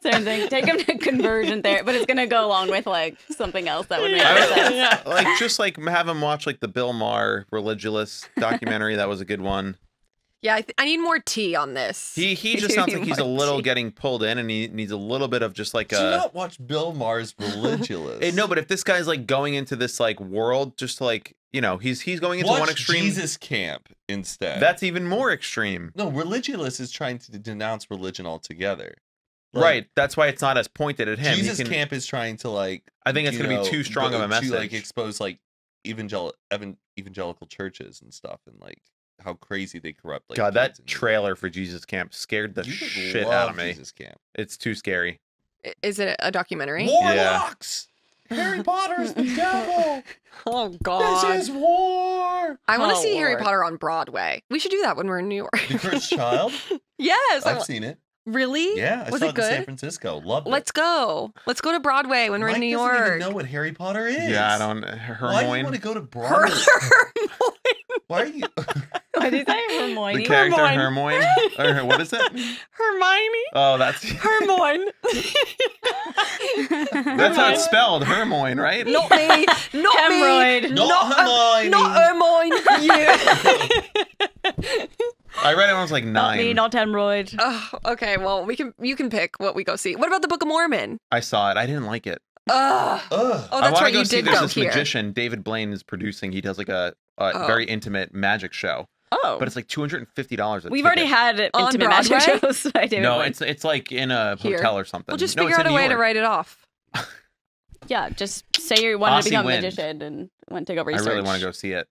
Same thing. Take him to conversion therapy, but it's gonna go along with like something else that would make sense. Yeah. Like just like have him watch like the Bill Maher Religulous documentary. That was a good one. Yeah, I need more tea on this. He just sounds like he's a little getting pulled in, and he needs a little bit of just like a. Do not watch Bill Maher's Religulous. No, but if this guy's like going into this like world, just like. You know, he's going into one extreme. Jesus Camp instead. That's even more extreme. No, Religulous is trying to denounce religion altogether. Like, right, that's why it's not as pointed at him. Jesus Camp is trying to, like, I think it's going to be too strong of a message. To, like, expose, like, evangelical churches and stuff, and, like, how crazy they corrupt. Like, God, that trailer for Jesus Camp scared the shit out of me. Jesus Camp. It's too scary. Is it a documentary? Warlocks! Yeah. Harry Potter is the devil. Oh God! This is war. I want to see Harry Potter on Broadway. We should do that when we're in New York. The Cursed Child. Yes, I've seen it. Really? Yeah, I saw it in San Francisco. Loved it. Let's go. Let's go to Broadway when we're in New York. I don't even know what Harry Potter is. Yeah, I don't. Hermione. Why do you want to go to Broadway? Why are you? What did you say, Hermione? The character Hermione. Or what is it? Hermione. Oh, that's Hermione. That's how it's spelled, Hermione, right? Not me. Not Hemorrhoid. Me. Not Hermione. Not Hermione. You. I read it when I was like 9. Not me. Not hemorrhoid. Oh, okay. Well, we can. You can pick what we go see. What about the Book of Mormon? I saw it. I didn't like it. Ugh. Oh, that's right. You did go here. There's this magician, David Blaine, is producing. He does like a very intimate magic show. Oh, but it's like $250. We've already had intimate magic shows. No, it's like in a hotel or something. We'll just figure out a way to write it off. Yeah, just say you wanted to become a magician and went to go research. I really want to go see it.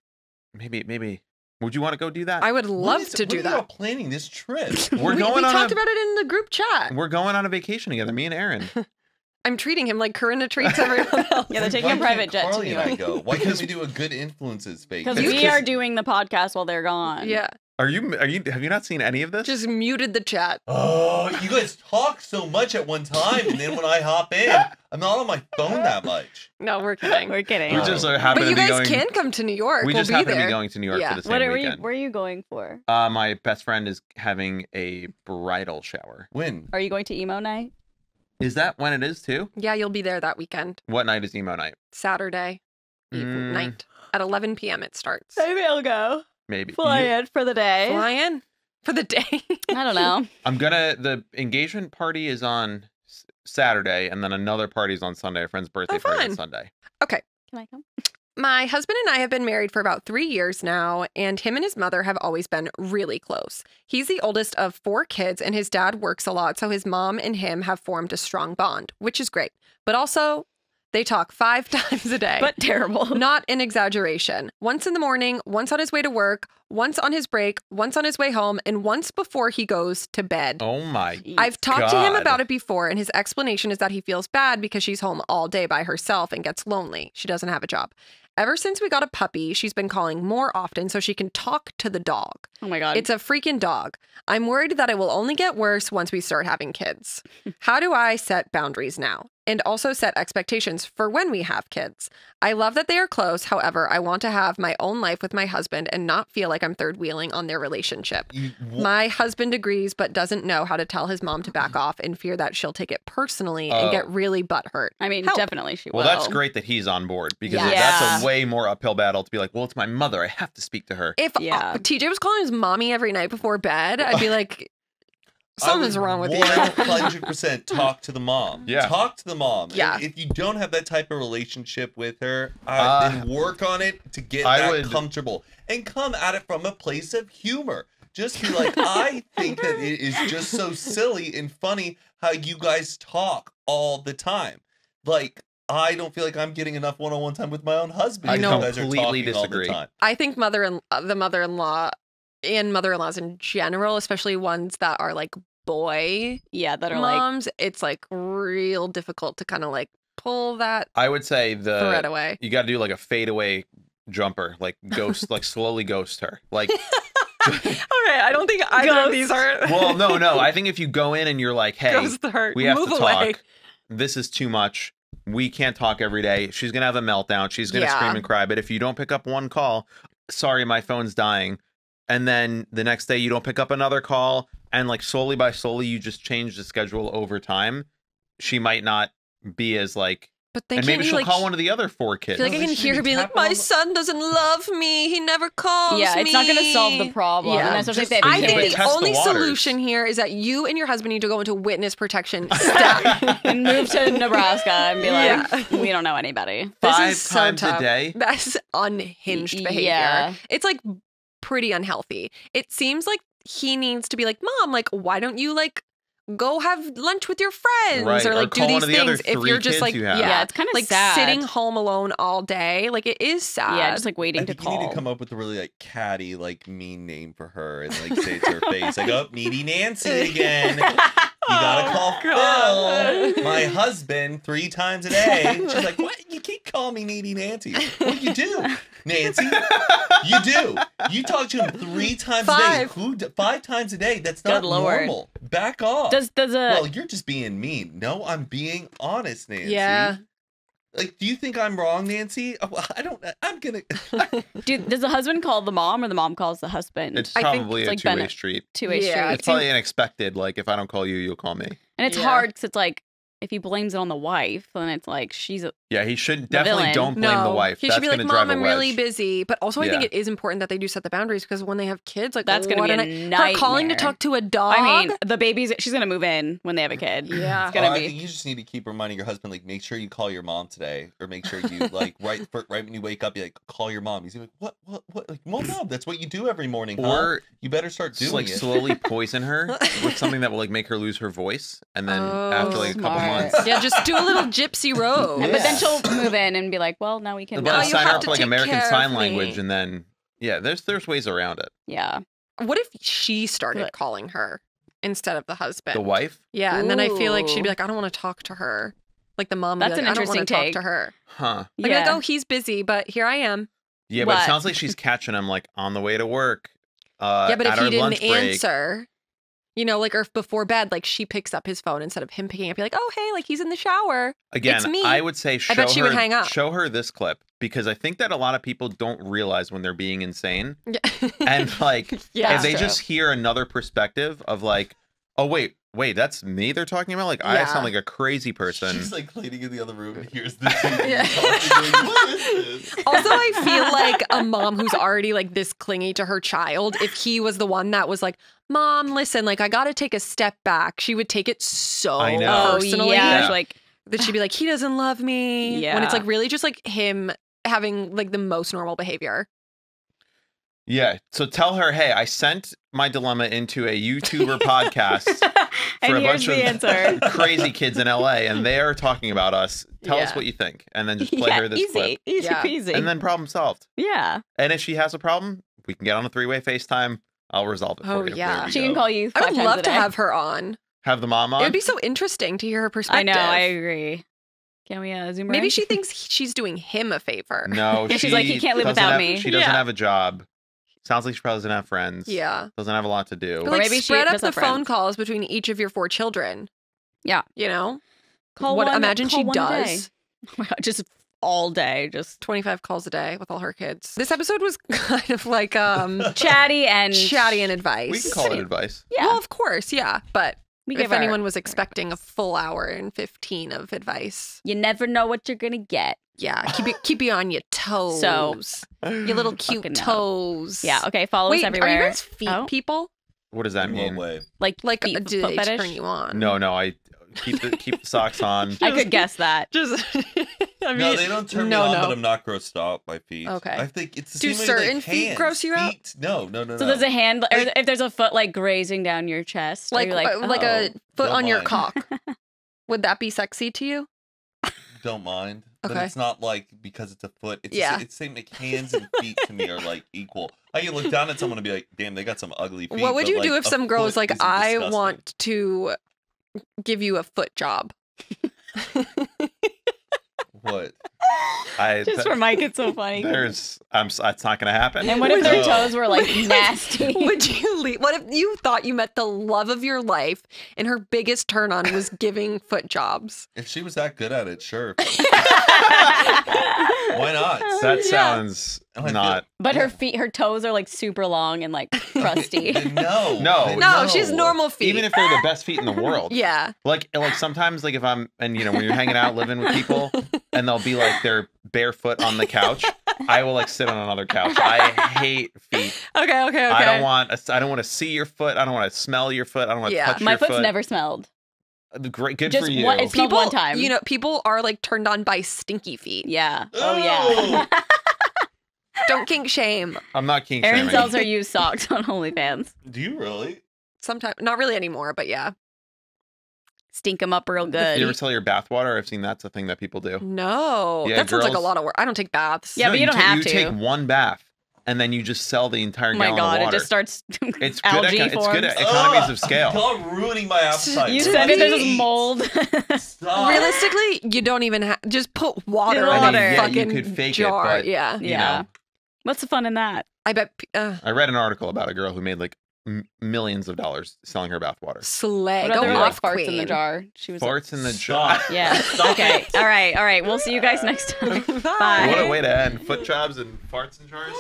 Maybe. Would you want to go do that? I would love to do that. We're planning this trip. We talked about it in the group chat. We're going on a vacation together, me and Aaron. I'm treating him like Corinna treats everyone else. Yeah, they're taking a private jet to New York. Why can't we do a good influences phase? Because we are doing the podcast while they're gone. Yeah. Are you? Have you not seen any of this? Just muted the chat. Oh, you guys talk so much at one time, and then when I hop in, I'm not on my phone that much. No, we're kidding. We're kidding. We just happen to be going. But you guys can come to New York. We just happen to be going to New York for the same weekend. Where are you going for? My best friend is having a bridal shower. When? Are you going to emo night? Is that when it is too? Yeah, you'll be there that weekend. What night is emo night? Saturday night at 11 p.m. It starts. Maybe I'll go. Maybe fly in for the day. Fly in for the day. I don't know. The engagement party is on Saturday, and then another party is on Sunday. A friend's birthday party on Sunday. Okay, can I come? My husband and I have been married for about 3 years now, and him and his mother have always been really close. He's the oldest of 4 kids, and his dad works a lot, so his mom and him have formed a strong bond, which is great. But also, they talk 5 times a day. But terrible. Not an exaggeration. Once in the morning, once on his way to work, once on his break, once on his way home, and once before he goes to bed. Oh my God. I've talked to him about it before, and his explanation is that he feels bad because she's home all day by herself and gets lonely. She doesn't have a job. Ever since we got a puppy, she's been calling more often so she can talk to the dog. Oh my God. It's a freaking dog. I'm worried that it will only get worse once we start having kids. How do I set boundaries now? And also set expectations for when we have kids. I love that they are close. However, I want to have my own life with my husband and not feel like I'm third wheeling on their relationship. My husband agrees, but doesn't know how to tell his mom to back off and fear that she'll take it personally and get really butthurt. I mean, definitely she will. Well, that's great that he's on board because that's a way more uphill battle to be like, well, it's my mother. I have to speak to her. If TJ was calling his mommy every night before bed, I'd be like... Something's wrong with you. 100% talk to the mom. Yeah. Talk to the mom. Yeah. If you don't have that type of relationship with her, then work on it to get comfortable. And come at it from a place of humor. Just be like, I think that it is just so silly and funny how you guys talk all the time. Like, I don't feel like I'm getting enough one-on-one time with my own husband. I completely disagree. I think the mother-in-law... and mother-in-laws in general, especially ones that are like boy moms, it's like real difficult to kind of like pull that. I would say thread away. You got to do like a fadeaway jumper, like ghost, like slowly ghost her, like. Okay, I don't think either of these are. Well, no. I think if you go in and you're like, hey, we have to talk. This is too much. We can't talk every day. She's gonna have a meltdown. She's gonna scream and cry. But if you don't pick up one call, sorry, my phone's dying. And then the next day you don't pick up another call, and like slowly by slowly you just change the schedule over time. She might not be as like, but and maybe she'll like, call one of the other 4 kids. I feel like I can hear her being like, my son doesn't love me. He never calls me. Yeah, it's not going to solve the problem. Yeah. And I think the only solution here is that you and your husband need to go into witness protection step and move to Nebraska and be like, we don't know anybody. 5 times a day? That's unhinged behavior. Yeah. It's like... pretty unhealthy. It seems like he needs to be like, Mom, like, why don't you like go have lunch with your friends, right, or like do these things. If you're just like, yeah, it's kind of like sad. Sitting home alone all day. Like it is sad. Yeah, just like waiting to call. You need to come up with a really like catty, like mean name for her, and like say it's her face, like, oh, needy Nancy again. You gotta call Phil, my husband, 3 times a day. She's like, what? You can't call me needy Nancy. What do you do, Nancy? You do. You talk to him 3 times a day. Who, 5 times a day? That's not normal. Back off. Well, you're just being mean. No, I'm being honest, Nancy. Yeah. Like, do you think I'm wrong, Nancy? Oh, I don't. I'm gonna. Dude, does the husband call the mom, or the mom calls the husband? It's probably it's a two-way street. Yeah, it's probably unexpected. Like, if I don't call you, you'll call me. And it's hard because it's like, if he blames it on the wife, then it's like she's a he should definitely don't blame the wife. He should be like, Mom, I'm really busy. But also, I think it is important that they do set the boundaries, because when they have kids, like that's going to be a nightmare. Her calling to talk to a dog. I mean, the baby's she's going to move in when they have a kid. Yeah, it's going to be. I think you just need to keep reminding your husband, like, make sure you call your mom today, or make sure you like right when you wake up, you like call your mom. He's like, what? Like, well, Mom, that's what you do every morning. Or you better start doing it. Slowly poison her with something that will like make her lose her voice, and then after like a couple. Yeah, just do a little gypsy road. Yeah. But then she'll move in and be like, well, now we can sign up to like American Sign Language, and then there's ways around it. Yeah. What if she started calling her instead of the husband? The wife? Yeah, and then I feel like she'd be like, I don't want to talk to her. Like the mom would be like, I don't want to talk to her. Huh. Like, yeah. Like, oh, he's busy, but here I am. Yeah, but it sounds like she's catching him like on the way to work. Yeah, but if he didn't answer. You know, like, or before bed, like, she picks up his phone instead of him picking up. You're like, oh, hey, like, he's in the shower. Again, it's me. I would say show, I bet she would hang up. Show her this clip, because I think that a lot of people don't realize when they're being insane. Yeah. And, like, yeah, they just hear another perspective of, like, oh, wait, that's me they're talking about? Like, I sound like a crazy person. She's, like, cleaning in the other room and hears this. What is this? Also, I feel like a mom who's already, like, this clingy to her child, if he was the one that was, like, Mom, listen, like, I got to take a step back. She would take it so personally. Yeah. Like, that she'd be like, he doesn't love me. Yeah. When it's, like, really just, like, him having, like, the most normal behavior. Yeah. So tell her, hey, I sent my dilemma into a YouTuber podcast for a bunch of crazy kids in LA, and they are talking about us. Tell us what you think. And then just play her this clip. Easy peasy. And then problem solved. Yeah. And if she has a problem, we can get on a 3-way FaceTime. I'll resolve it for you. Yeah. She can call you 5 times a day. I would love to have her on. Have the mom on? It would be so interesting to hear her perspective. I know. I agree. Can we zoom in? Maybe she thinks she's doing him a favor. No. She's like, he can't live without me. She doesn't have a job. Sounds like she probably doesn't have friends. Yeah. Doesn't have a lot to do. But like, maybe spread up the phone calls between each of your 4 children. Yeah. You know? Call one. Imagine she does. Oh my God, just all day. Just 25 calls a day with all her kids. This episode was kind of like chatty and advice. We can call it advice. Yeah. Well, of course. Yeah. But if anyone was expecting a full hour and 15 of advice. You never know what you're going to get. Yeah, keep it on your toes. So, your little cute toes. Yeah, okay, follow us everywhere. Are you guys feet people? What does that mean? Like do they turn you on? No, I keep the socks on. I could guess that. I mean, no, they don't turn me on, but I'm not grossed out by feet. Okay. I think it's the same. Do certain feet gross you out? No. So there's a hand, or if there's a foot like grazing down your chest, like a foot on your cock, would that be sexy to you? Don't mind. But it's not like because it's a foot. It's it's the same. Like, hands and feet to me are like equal. I can look down at someone and be like, damn, they got some ugly feet. What would you do if some girl was like, I want to give you a foot job? What? Just for Mike, it's so funny. It's not gonna happen. And what if their toes were like nasty? Would you leave? What if you thought you met the love of your life and her biggest turn on was giving foot jobs? If she was that good at it, sure. Why not? That sounds not. But her feet, her toes are like super long and like crusty. No, she's normal feet. Even if they're the best feet in the world. Yeah. Like sometimes, like if I'm, and you know, when you're hanging out, living with people, and they'll be like they're barefoot on the couch. I will like sit on another couch. I hate feet. Okay. I don't want to see your foot. I don't want to smell your foot. I don't want to touch your foot. My foot's never smelled. Great, good for you. It smelled one time. You know, people are like turned on by stinky feet. Yeah. Oh yeah. Don't kink shame. I'm not kink shaming. Erin sells her used socks on OnlyFans. Do you really? Sometimes, not really anymore, but yeah. stink them up real good. You ever sell your bath water? I've seen that's a thing that people do. No. Yeah, that girls, sounds like a lot of work. I don't take baths. Yeah, no, but you don't have to. You take one bath. And then you just sell the entire gallon of water. It just starts it's algae good forms. It's good economies of scale. You're ruining my appetite. You said it, there's just mold. Stop. Realistically, you don't even have... Just put water in a fucking you could fake jar. It, but, yeah. You know. What's the fun in that? I bet... I read an article about a girl who made like millions of dollars selling her bathwater. Slay. Go off, farts queen. In the jar. She was farts in the jar. Yeah. Okay. All right. All right. We'll see you guys next time. Bye. What a way to end. Foot jobs and farts in jars.